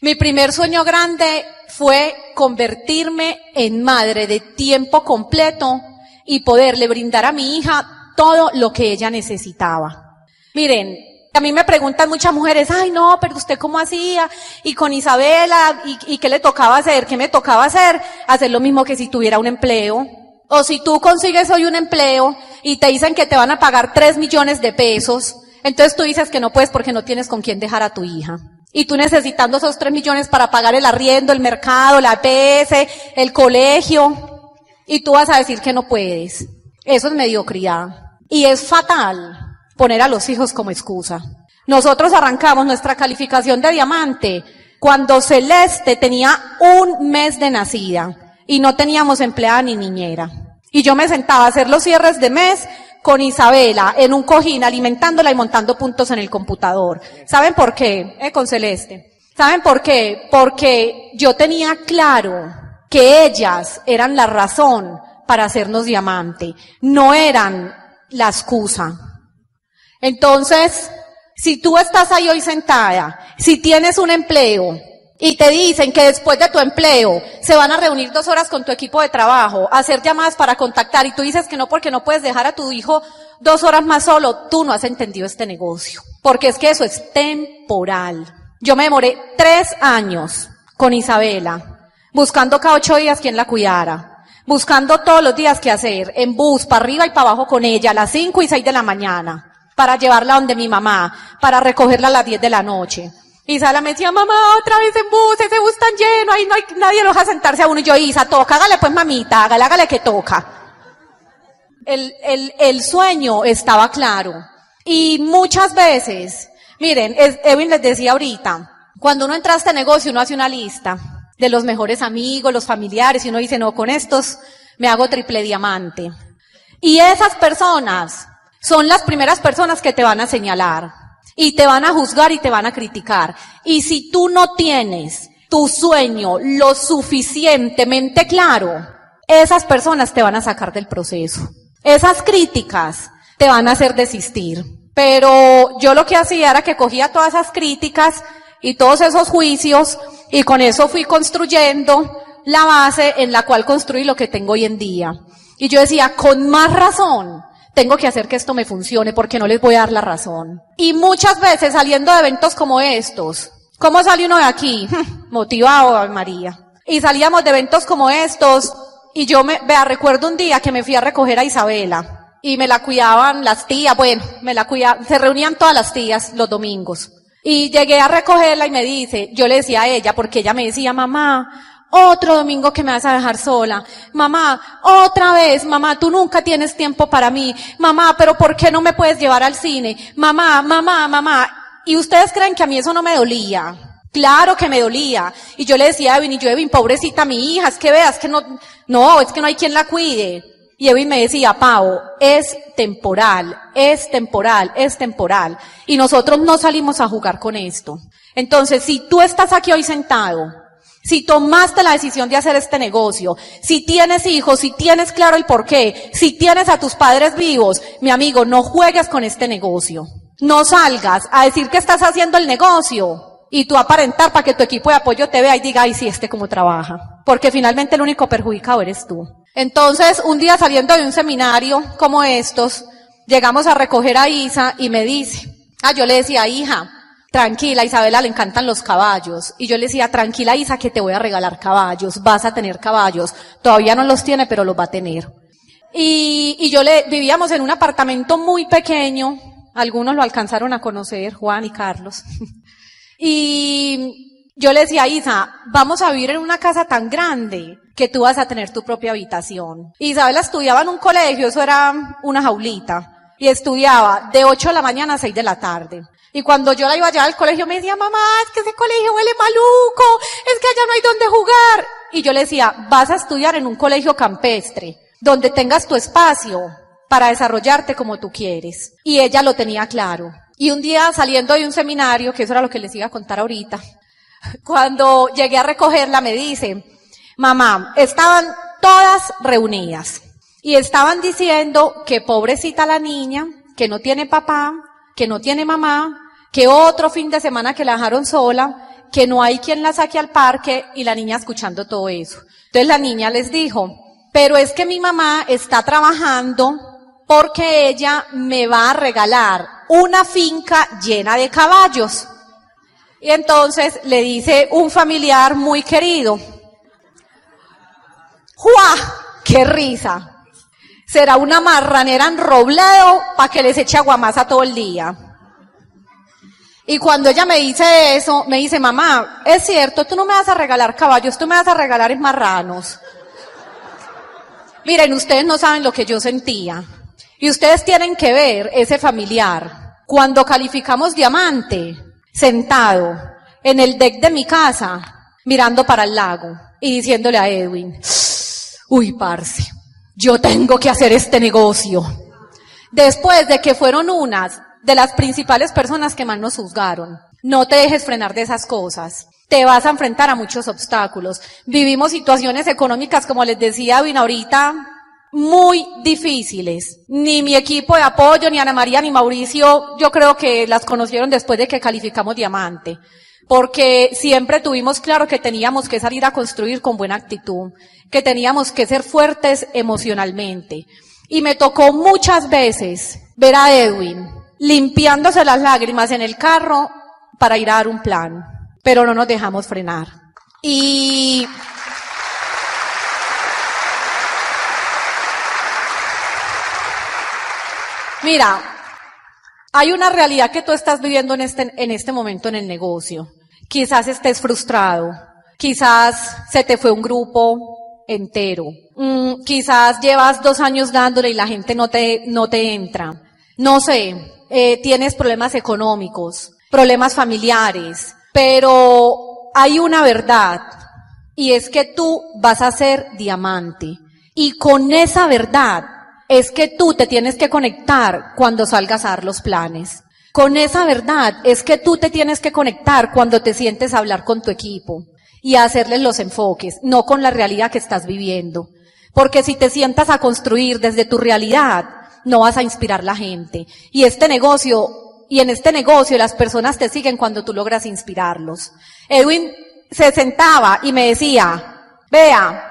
Mi primer sueño grande fue convertirme en madre de tiempo completo y poderle brindar a mi hija todo lo que ella necesitaba. Miren, a mí me preguntan muchas mujeres, ay no, pero usted cómo hacía, y con Isabela, y, y qué le tocaba hacer, qué me tocaba hacer, hacer lo mismo que si tuviera un empleo. O si tú consigues hoy un empleo y te dicen que te van a pagar tres millones de pesos, entonces tú dices que no puedes porque no tienes con quién dejar a tu hija. Y tú necesitando esos tres millones para pagar el arriendo, el mercado, la E P S, el colegio. Y tú vas a decir que no puedes. Eso es mediocridad. Y es fatal poner a los hijos como excusa. Nosotros arrancamos nuestra calificación de diamante cuando Celeste tenía un mes de nacida y no teníamos empleada ni niñera. Y yo me sentaba a hacer los cierres de mes con Isabela en un cojín, alimentándola y montando puntos en el computador. ¿Saben por qué? Eh, con Celeste. ¿Saben por qué? Porque yo tenía claro que ellas eran la razón para hacernos diamante, no eran la excusa. Entonces, si tú estás ahí hoy sentada, si tienes un empleo y te dicen que después de tu empleo se van a reunir dos horas con tu equipo de trabajo, hacer llamadas para contactar, y tú dices que no porque no puedes dejar a tu hijo dos horas más solo, tú no has entendido este negocio. Porque es que eso es temporal. Yo me demoré tres años con Isabela, buscando cada ocho días quién la cuidara, buscando todos los días qué hacer, en bus, para arriba y para abajo con ella, a las cinco y seis de la mañana, para llevarla donde mi mamá, para recogerla a las diez de la noche. Isabela me decía, mamá, otra vez en bus, ese bus tan lleno, ahí no hay, nadie lo deja sentarse a uno. Y yo, Isa, toca, hágale pues mamita, hágale, hágale que toca. El, el, el sueño estaba claro. Y muchas veces, miren, es, Edwin les decía ahorita, cuando uno entra a este negocio, uno hace una lista de los mejores amigos, los familiares, y uno dice, no, con estos me hago triple diamante. Y esas personas son las primeras personas que te van a señalar. Y te van a juzgar y te van a criticar. Y si tú no tienes tu sueño lo suficientemente claro, esas personas te van a sacar del proceso. Esas críticas te van a hacer desistir. Pero yo lo que hacía era que cogía todas esas críticas y todos esos juicios y con eso fui construyendo la base en la cual construí lo que tengo hoy en día. Y yo decía, con más razón, tengo que hacer que esto me funcione porque no les voy a dar la razón. Y muchas veces saliendo de eventos como estos, ¿cómo sale uno de aquí? Motivado, Ana María. Y salíamos de eventos como estos y yo me, vea, recuerdo un día que me fui a recoger a Isabela y me la cuidaban las tías, bueno, me la cuidaban, se reunían todas las tías los domingos. Y llegué a recogerla y me dice, yo le decía a ella, porque ella me decía, mamá, otro domingo que me vas a dejar sola. Mamá, otra vez, mamá, tú nunca tienes tiempo para mí. Mamá, pero ¿por qué no me puedes llevar al cine? Mamá, mamá, mamá. Y ustedes creen que a mí eso no me dolía. Claro que me dolía. Y yo le decía a Edwin, y yo, Edwin, pobrecita mi hija, es que veas que no, no, es que no hay quien la cuide. Y Edwin me decía, Pau, es temporal, es temporal, es temporal. Y nosotros no salimos a jugar con esto. Entonces, si tú estás aquí hoy sentado, si tomaste la decisión de hacer este negocio, si tienes hijos, si tienes claro el porqué, si tienes a tus padres vivos, mi amigo, no juegues con este negocio. No salgas a decir que estás haciendo el negocio y tú aparentar para que tu equipo de apoyo te vea y diga, ay, sí, este cómo trabaja. Porque finalmente el único perjudicado eres tú. Entonces, un día saliendo de un seminario como estos, llegamos a recoger a Isa y me dice, ah, yo le decía, hija, tranquila, Isabela, le encantan los caballos. Y yo le decía, tranquila, Isa, que te voy a regalar caballos, vas a tener caballos. Todavía no los tiene, pero los va a tener. Y, y yo le, vivíamos en un apartamento muy pequeño, algunos lo alcanzaron a conocer, Juan y Carlos. Y yo le decía, Isa, vamos a vivir en una casa tan grande que tú vas a tener tu propia habitación. Isabela estudiaba en un colegio, eso era una jaulita, y estudiaba de ocho de la mañana a seis de la tarde. Y cuando yo la iba a llevar al colegio me decía, mamá, es que ese colegio huele maluco, es que allá no hay donde jugar. Y yo le decía, vas a estudiar en un colegio campestre, donde tengas tu espacio para desarrollarte como tú quieres. Y ella lo tenía claro. Y un día saliendo de un seminario, que eso era lo que les iba a contar ahorita, cuando llegué a recogerla me dice, mamá, estaban todas reunidas y estaban diciendo que pobrecita la niña, que no tiene papá, que no tiene mamá, que otro fin de semana que la dejaron sola, que no hay quien la saque al parque, y la niña escuchando todo eso. Entonces la niña les dijo, pero es que mi mamá está trabajando porque ella me va a regalar una finca llena de caballos. Y entonces le dice un familiar muy querido, ¡juá! ¡Qué risa! Será una marranera en Robledo para que les eche aguamasa todo el día. Y cuando ella me dice eso, me dice, mamá, es cierto, tú no me vas a regalar caballos, tú me vas a regalar marranos. Miren, ustedes no saben lo que yo sentía. Y ustedes tienen que ver ese familiar. Cuando calificamos diamante, sentado en el deck de mi casa, mirando para el lago y diciéndole a Edwin, uy, parce, yo tengo que hacer este negocio. Después de que fueron unas de las principales personas que más nos juzgaron. No te dejes frenar de esas cosas. Te vas a enfrentar a muchos obstáculos. Vivimos situaciones económicas, como les decía Edwin ahorita, muy difíciles. Ni mi equipo de apoyo, ni Ana María, ni Mauricio, yo creo que las conocieron después de que calificamos diamante. Porque siempre tuvimos claro que teníamos que salir a construir con buena actitud, que teníamos que ser fuertes emocionalmente. Y me tocó muchas veces ver a Edwin limpiándose las lágrimas en el carro para ir a dar un plan, pero no nos dejamos frenar. Y mira, hay una realidad que tú estás viviendo en este, en este momento en el negocio. Quizás estés frustrado, quizás se te fue un grupo entero, mm, quizás llevas dos años dándole y la gente no te, no te entra. No sé, eh, tienes problemas económicos, problemas familiares, pero hay una verdad y es que tú vas a ser diamante. Y con esa verdad es que tú te tienes que conectar cuando salgas a dar los planes. Con esa verdad es que tú te tienes que conectar cuando te sientes a hablar con tu equipo y a hacerles los enfoques, no con la realidad que estás viviendo. Porque si te sientas a construir desde tu realidad, no vas a inspirar la gente. Y este negocio, y en este negocio las personas te siguen cuando tú logras inspirarlos. Edwin se sentaba y me decía, vea,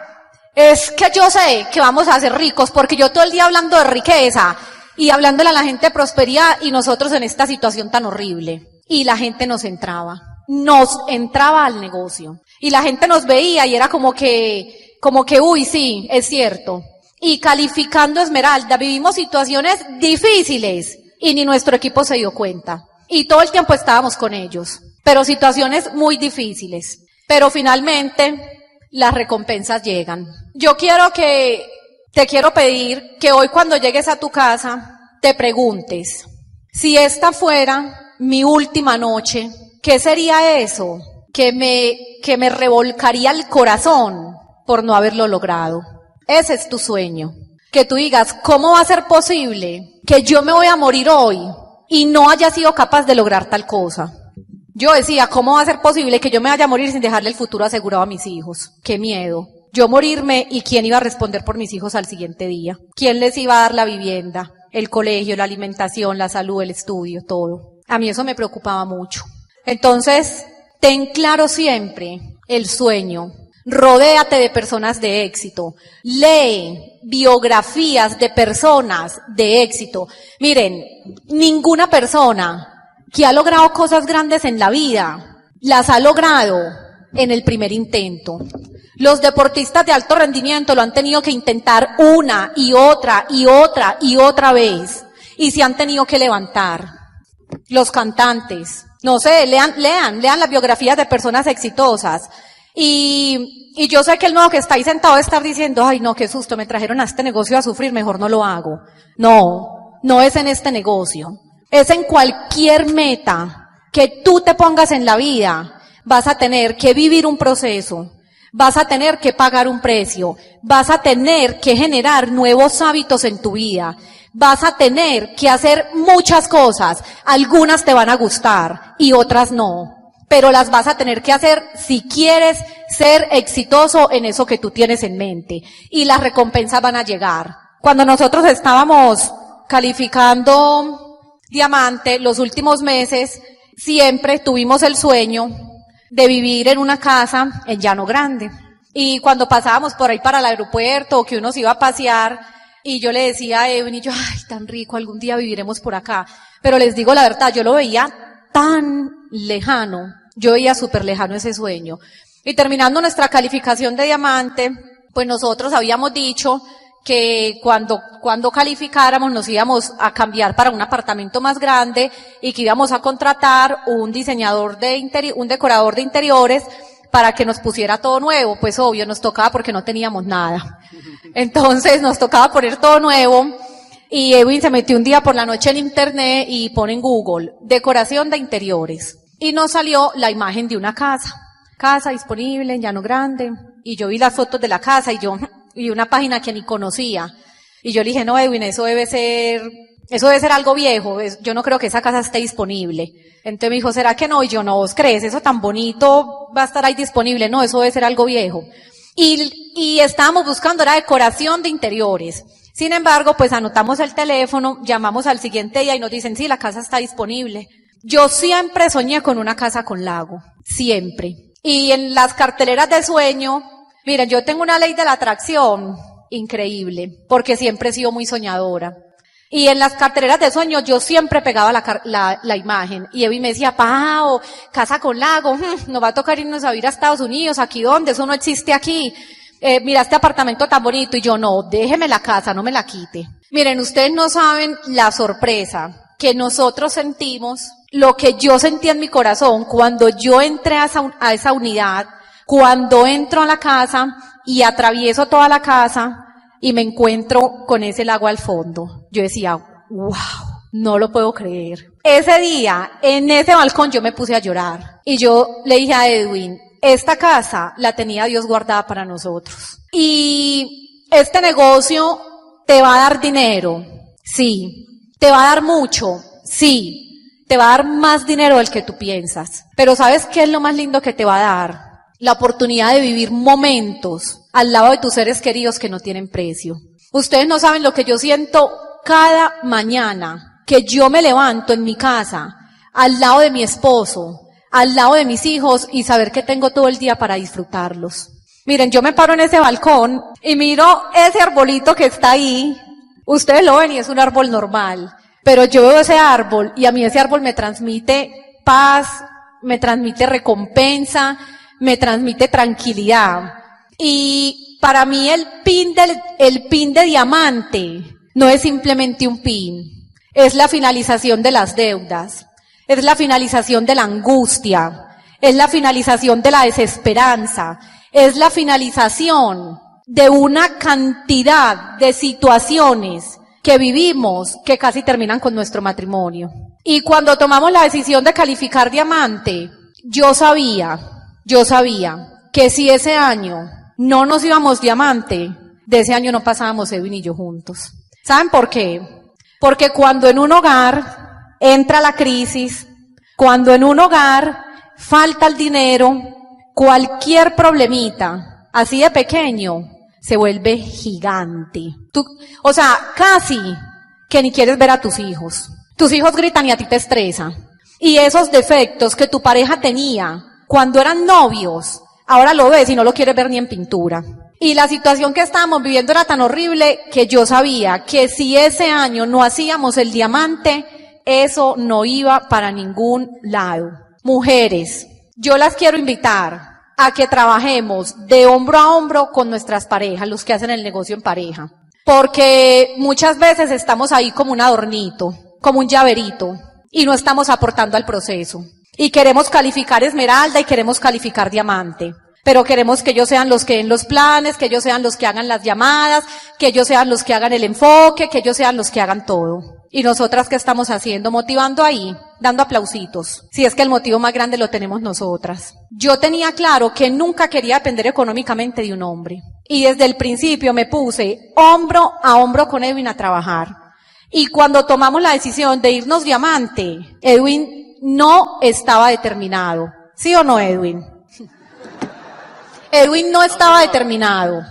es que yo sé que vamos a ser ricos porque yo todo el día hablando de riqueza y hablándole a la gente de prosperidad y nosotros en esta situación tan horrible. Y la gente nos entraba, nos entraba al negocio. Y la gente nos veía y era como que, como que uy, sí, es cierto. Y calificando Esmeralda vivimos situaciones difíciles y ni nuestro equipo se dio cuenta. Y todo el tiempo estábamos con ellos, pero situaciones muy difíciles. Pero finalmente las recompensas llegan. Yo quiero que, te quiero pedir que hoy cuando llegues a tu casa, te preguntes, si esta fuera mi última noche, ¿qué sería eso que me, que me revolcaría el corazón por no haberlo logrado? Ese es tu sueño. Que tú digas, ¿cómo va a ser posible que yo me voy a morir hoy y no haya sido capaz de lograr tal cosa? Yo decía, ¿cómo va a ser posible que yo me vaya a morir sin dejarle el futuro asegurado a mis hijos? ¡Qué miedo! Yo morirme y ¿quién iba a responder por mis hijos al siguiente día? ¿Quién les iba a dar la vivienda, el colegio, la alimentación, la salud, el estudio, todo? A mí eso me preocupaba mucho. Entonces, ten claro siempre el sueño. Rodéate de personas de éxito. Lee biografías de personas de éxito. Miren, ninguna persona que ha logrado cosas grandes en la vida las ha logrado en el primer intento. Los deportistas de alto rendimiento lo han tenido que intentar una y otra y otra y otra vez. Y se han tenido que levantar. Los cantantes, no sé, lean, lean, lean las biografías de personas exitosas. Y, y yo sé que el nuevo que está ahí sentado está diciendo, ay no, qué susto, me trajeron a este negocio a sufrir, mejor no lo hago. No, no es en este negocio. Es en cualquier meta que tú te pongas en la vida, vas a tener que vivir un proceso, vas a tener que pagar un precio, vas a tener que generar nuevos hábitos en tu vida, vas a tener que hacer muchas cosas, algunas te van a gustar y otras no. Pero las vas a tener que hacer si quieres ser exitoso en eso que tú tienes en mente. Y las recompensas van a llegar. Cuando nosotros estábamos calificando diamante los últimos meses, siempre tuvimos el sueño de vivir en una casa en Llano Grande. Y cuando pasábamos por ahí para el aeropuerto, que uno se iba a pasear, y yo le decía a Edwin, y yo, ay, tan rico, algún día viviremos por acá. Pero les digo la verdad, yo lo veía tan lejano. Yo veía súper lejano ese sueño. Y terminando nuestra calificación de diamante, pues nosotros habíamos dicho que cuando, cuando calificáramos nos íbamos a cambiar para un apartamento más grande y que íbamos a contratar un diseñador de interior, un decorador de interiores para que nos pusiera todo nuevo. Pues obvio, nos tocaba porque no teníamos nada. Entonces nos tocaba poner todo nuevo. Y Edwin se metió un día por la noche en internet y pone en Google, decoración de interiores. Y nos salió la imagen de una casa, casa disponible en Llano Grande, y yo vi las fotos de la casa y yo vi una página que ni conocía. Y yo le dije, no Edwin, eso debe ser, eso debe ser algo viejo, yo no creo que esa casa esté disponible. Entonces me dijo, ¿será que no? Y yo, no, ¿vos crees? Eso tan bonito va a estar ahí disponible, no, eso debe ser algo viejo. Y, y estábamos buscando, era decoración de interiores. Sin embargo, pues anotamos el teléfono, llamamos al siguiente día y nos dicen, sí, la casa está disponible. Yo siempre soñé con una casa con lago, siempre. Y en las carteleras de sueño, miren, yo tengo una ley de la atracción increíble, porque siempre he sido muy soñadora. Y en las carteleras de sueño yo siempre pegaba la, la, la imagen. Y Evi me decía, Pao, casa con lago, hmm, nos va a tocar irnos a vivir a Estados Unidos, ¿aquí dónde? Eso no existe aquí. Eh, mira este apartamento tan bonito. Y yo, no, déjeme la casa, no me la quite. Miren, ustedes no saben la sorpresa que nosotros sentimos, lo que yo sentí en mi corazón cuando yo entré a esa, a esa unidad, cuando entro a la casa y atravieso toda la casa y me encuentro con ese lago al fondo. Yo decía, wow, no lo puedo creer. Ese día, en ese balcón, yo me puse a llorar. Y yo le dije a Edwin, esta casa la tenía Dios guardada para nosotros. Y este negocio te va a dar dinero, sí. Te va a dar mucho, sí, te va a dar más dinero del que tú piensas. Pero ¿sabes qué es lo más lindo que te va a dar? La oportunidad de vivir momentos al lado de tus seres queridos que no tienen precio. Ustedes no saben lo que yo siento cada mañana que yo me levanto en mi casa, al lado de mi esposo, al lado de mis hijos y saber que tengo todo el día para disfrutarlos. Miren, yo me paro en ese balcón y miro ese arbolito que está ahí. Ustedes lo ven y es un árbol normal, pero yo veo ese árbol y a mí ese árbol me transmite paz, me transmite recompensa, me transmite tranquilidad. Y para mí el pin del, el pin de diamante no es simplemente un pin, es la finalización de las deudas, es la finalización de la angustia, es la finalización de la desesperanza, es la finalización de una cantidad de situaciones que vivimos que casi terminan con nuestro matrimonio. Y cuando tomamos la decisión de calificar diamante, yo sabía, yo sabía que si ese año no nos íbamos diamante, de ese año no pasábamos Edwin y yo juntos. ¿Saben por qué? Porque cuando en un hogar entra la crisis, cuando en un hogar falta el dinero, cualquier problemita, así de pequeño, se vuelve gigante. Tú, o sea, casi que ni quieres ver a tus hijos. Tus hijos gritan y a ti te estresa. Y esos defectos que tu pareja tenía cuando eran novios, ahora lo ves y no lo quieres ver ni en pintura. Y la situación que estábamos viviendo era tan horrible que yo sabía que si ese año no hacíamos el diamante, eso no iba para ningún lado. Mujeres, yo las quiero invitar a que trabajemos de hombro a hombro con nuestras parejas, los que hacen el negocio en pareja. Porque muchas veces estamos ahí como un adornito, como un llaverito, y no estamos aportando al proceso. Y queremos calificar esmeralda y queremos calificar diamante, pero queremos que ellos sean los que den los planes, que ellos sean los que hagan las llamadas, que ellos sean los que hagan el enfoque, que ellos sean los que hagan todo. Y nosotras, ¿qué estamos haciendo? Motivando ahí, dando aplausitos, si es que el motivo más grande lo tenemos nosotras. Yo tenía claro que nunca quería depender económicamente de un hombre, y desde el principio me puse hombro a hombro con Edwin a trabajar. Y cuando tomamos la decisión de irnos diamante, Edwin no estaba determinado. ¿Sí o no, Edwin? Edwin no estaba determinado.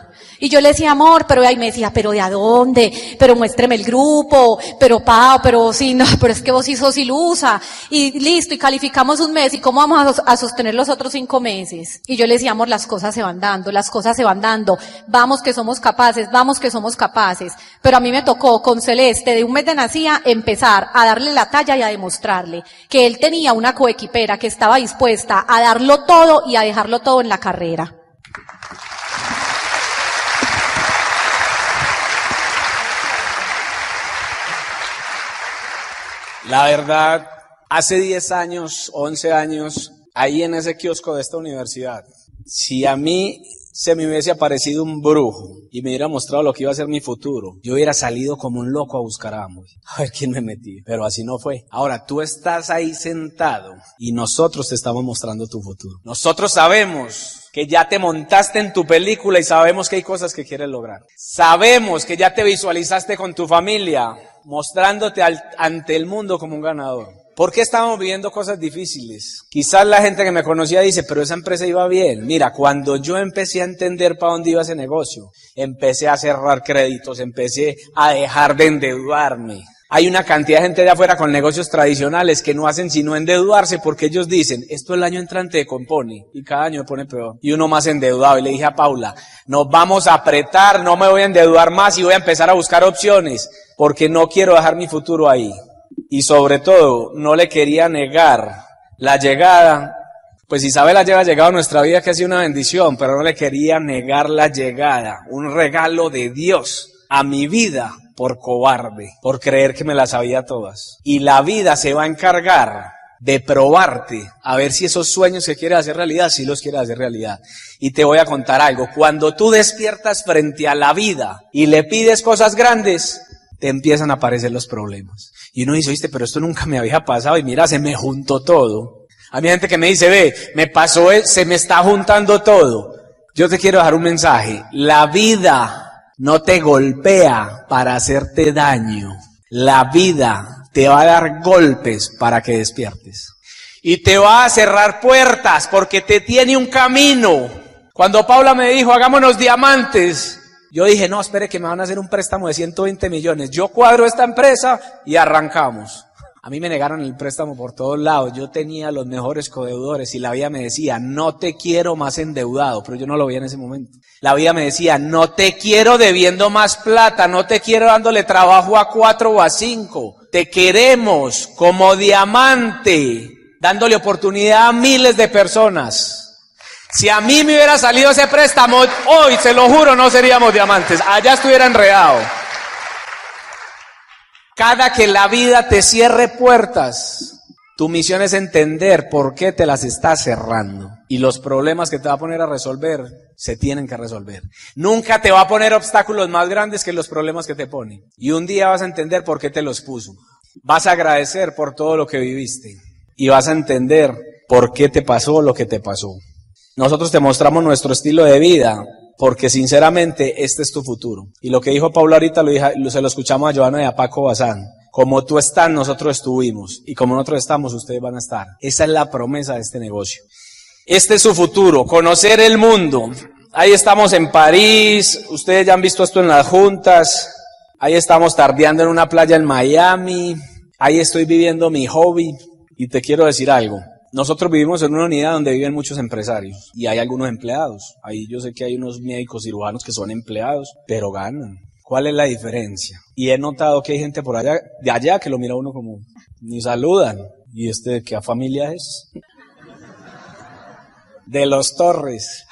Y yo le decía, amor, pero ahí me decía, pero ¿de a dónde? Pero muéstreme el grupo, pero Pau, pero sí, no, pero es que vos sí sos ilusa. Y listo, y calificamos un mes, ¿y cómo vamos a, a sostener los otros cinco meses? Y yo le decía, amor, las cosas se van dando, las cosas se van dando, vamos que somos capaces, vamos que somos capaces. Pero a mí me tocó con Celeste, de un mes de nacida, empezar a darle la talla y a demostrarle que él tenía una coequipera que estaba dispuesta a darlo todo y a dejarlo todo en la carrera. La verdad, hace diez años, once años, ahí en ese kiosco de esta universidad, si a mí se me hubiese aparecido un brujo y me hubiera mostrado lo que iba a ser mi futuro, yo hubiera salido como un loco a buscar a Amway, a ver quién me metía, pero así no fue. Ahora, tú estás ahí sentado y nosotros te estamos mostrando tu futuro. Nosotros sabemos que ya te montaste en tu película y sabemos que hay cosas que quieres lograr. Sabemos que ya te visualizaste con tu familia, mostrándote al, ante el mundo como un ganador. ¿Por qué estamos viviendo cosas difíciles? Quizás la gente que me conocía dice, pero esa empresa iba bien. Mira, cuando yo empecé a entender para dónde iba ese negocio, empecé a cerrar créditos, empecé a dejar de endeudarme. Hay una cantidad de gente de afuera con negocios tradicionales que no hacen sino endeudarse porque ellos dicen, esto el año entrante decompone y cada año me pone peor. Y uno más endeudado. Y le dije a Paula, nos vamos a apretar, no me voy a endeudar más y voy a empezar a buscar opciones porque no quiero dejar mi futuro ahí. Y sobre todo, no le quería negar la llegada, pues Isabela lleva llegado a nuestra vida que ha sido una bendición, pero no le quería negar la llegada, un regalo de Dios a mi vida. Por cobarde, por creer que me las sabía todas. Y la vida se va a encargar de probarte a ver si esos sueños que quieres hacer realidad, si los quieres hacer realidad. Y te voy a contar algo, cuando tú despiertas frente a la vida y le pides cosas grandes, te empiezan a aparecer los problemas. Y uno dice, oíste, pero esto nunca me había pasado y mira, se me juntó todo. A mí hay gente que me dice, ve, me pasó, se me está juntando todo. Yo te quiero dejar un mensaje, la vida no te golpea para hacerte daño. La vida te va a dar golpes para que despiertes. Y te va a cerrar puertas porque te tiene un camino. Cuando Paula me dijo, hagámonos diamantes, yo dije, no, espere que me van a hacer un préstamo de ciento veinte millones. Yo cuadro esta empresa y arrancamos. A mí me negaron el préstamo por todos lados. Yo tenía los mejores codeudores y la vida me decía, no te quiero más endeudado. Pero yo no lo veía en ese momento. La vida me decía, no te quiero debiendo más plata, no te quiero dándole trabajo a cuatro o a cinco. Te queremos como diamante, dándole oportunidad a miles de personas. Si a mí me hubiera salido ese préstamo, hoy, se lo juro, no seríamos diamantes. Allá estuviera enredado. Cada que la vida te cierre puertas, tu misión es entender por qué te las está cerrando. y los problemas que te va a poner a resolver se tienen que resolver. Nunca te va a poner obstáculos más grandes que los problemas que te pone. Y un día vas a entender por qué te los puso. Vas a agradecer por todo lo que viviste y vas a entender por qué te pasó lo que te pasó. Nosotros te mostramos nuestro estilo de vida porque sinceramente este es tu futuro. Y lo que dijo Paula ahorita lo dije, se lo escuchamos a Giovanna y a Paco Bazán. Como tú estás, nosotros estuvimos. Y como nosotros estamos, ustedes van a estar. Esa es la promesa de este negocio. Este es su futuro, conocer el mundo. Ahí estamos en París, ustedes ya han visto esto en las juntas. Ahí estamos tardeando en una playa en Miami. Ahí estoy viviendo mi hobby. Y te quiero decir algo. Nosotros vivimos en una unidad donde viven muchos empresarios. Y hay algunos empleados. Ahí yo sé que hay unos médicos cirujanos que son empleados, pero ganan. ¿Cuál es la diferencia? Y he notado que hay gente por allá, de allá, que lo mira uno como, ni saludan. ¿Y este qué familia es? De los Torres.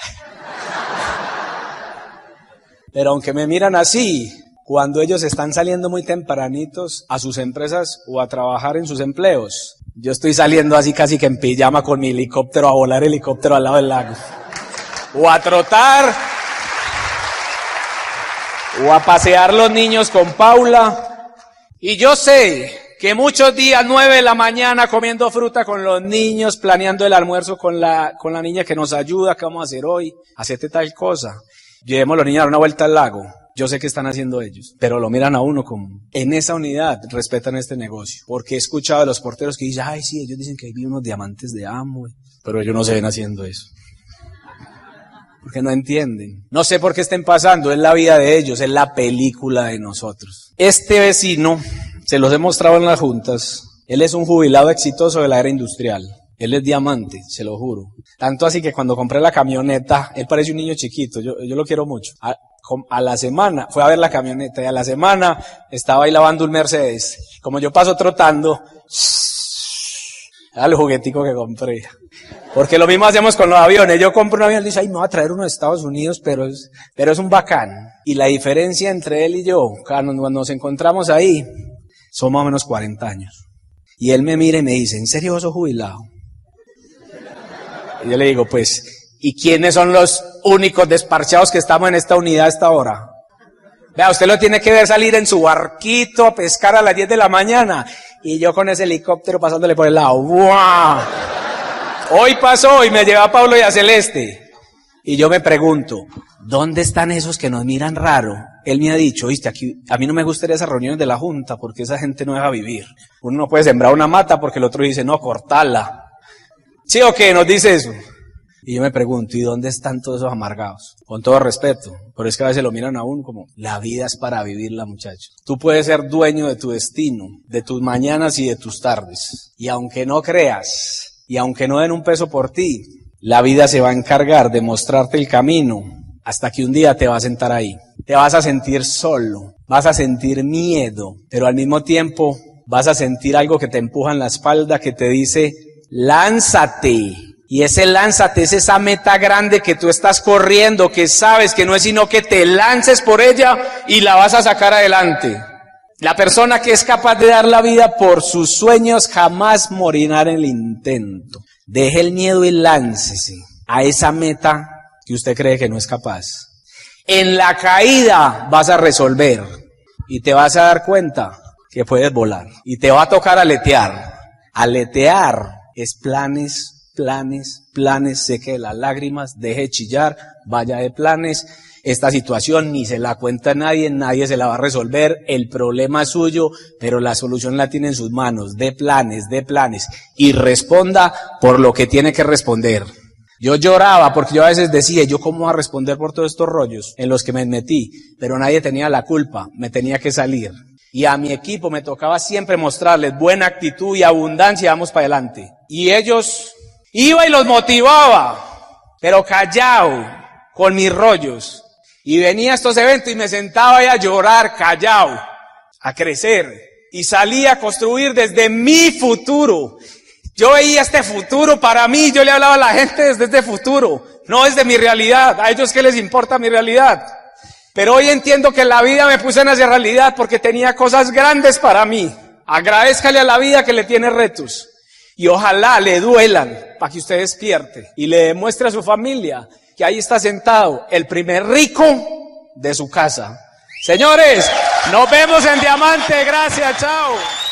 Pero aunque me miran así, cuando ellos están saliendo muy tempranitos a sus empresas o a trabajar en sus empleos, yo estoy saliendo así casi que en pijama con mi helicóptero, a volar helicóptero al lado del lago. O a trotar. O a pasear los niños con Paula. Y yo sé que muchos días, nueve de la mañana, comiendo fruta con los niños, planeando el almuerzo con la, con la niña que nos ayuda, ¿qué vamos a hacer hoy? Hacete tal cosa. Llevemos a los niños a dar una vuelta al lago. Yo sé qué están haciendo ellos, pero lo miran a uno como, en esa unidad respetan este negocio. Porque he escuchado a los porteros que dicen, ay sí, ellos dicen que hay unos diamantes de Amway, pero ellos no se ven haciendo eso. Porque no entienden. No sé por qué estén pasando, es la vida de ellos, es la película de nosotros. Este vecino, se los he mostrado en las juntas, él es un jubilado exitoso de la era industrial. Él es diamante, se lo juro. Tanto así que cuando compré la camioneta, él parece un niño chiquito, yo, yo lo quiero mucho. A, a la semana, fue a ver la camioneta y a la semana estaba ahí lavando un Mercedes. Como yo paso trotando, era el juguetico que compré. Porque lo mismo hacemos con los aviones. Yo compro un avión y dice, ay, me va a traer uno de Estados Unidos, pero es, pero es un bacán. Y la diferencia entre él y yo, cuando nos encontramos ahí, son más o menos cuarenta años. Y él me mira y me dice, ¿en serio vos sos jubilado? Y yo le digo, pues, ¿y quiénes son los únicos desparchados que estamos en esta unidad a esta hora? Vea, usted lo tiene que ver salir en su barquito a pescar a las diez de la mañana. Y yo con ese helicóptero pasándole por el lado. ¡Buah! Hoy pasó y me lleva a Pablo y a Celeste. Y yo me pregunto, ¿dónde están esos que nos miran raro? Él me ha dicho, oíste, aquí, a mí no me gustaría esas reuniones de la junta porque esa gente no deja vivir. Uno no puede sembrar una mata porque el otro dice, no, cortala. ¿Sí o qué? Nos dice eso. Y yo me pregunto, ¿y dónde están todos esos amargados? Con todo respeto, pero es que a veces lo miran a uno como, la vida es para vivirla, muchacho. Tú puedes ser dueño de tu destino, de tus mañanas y de tus tardes. Y aunque no creas, y aunque no den un peso por ti, la vida se va a encargar de mostrarte el camino hasta que un día te vas a sentar ahí. Te vas a sentir solo, vas a sentir miedo, pero al mismo tiempo vas a sentir algo que te empuja en la espalda, que te dice, lánzate. Y ese lánzate es esa meta grande que tú estás corriendo, que sabes que no es sino que te lances por ella y la vas a sacar adelante. La persona que es capaz de dar la vida por sus sueños jamás morirá en el intento. Deje el miedo y láncese a esa meta que usted cree que no es capaz. En la caída vas a resolver y te vas a dar cuenta que puedes volar. Y te va a tocar aletear. Aletear es planes. Planes, planes, seque las lágrimas, deje chillar, vaya de planes. Esta situación ni se la cuenta nadie, nadie se la va a resolver. El problema es suyo, pero la solución la tiene en sus manos. De planes, de planes. Y responda por lo que tiene que responder. Yo lloraba porque yo a veces decía, ¿yo cómo voy a responder por todos estos rollos en los que me metí? Pero nadie tenía la culpa, me tenía que salir. Y a mi equipo me tocaba siempre mostrarles buena actitud y abundancia, vamos para adelante. Y ellos... iba y los motivaba, pero callado, con mis rollos. Y venía a estos eventos y me sentaba ahí a llorar, callado, a crecer. Y salía a construir desde mi futuro. Yo veía este futuro para mí, yo le hablaba a la gente desde este futuro, no desde mi realidad. A ellos qué les importa mi realidad. Pero hoy entiendo que la vida me puso en esa realidad porque tenía cosas grandes para mí. Agradézcale a la vida que le tiene retos. y ojalá le duelan para que usted despierte y le demuestre a su familia que ahí está sentado el primer rico de su casa. Señores, nos vemos en Diamante. Gracias, chao.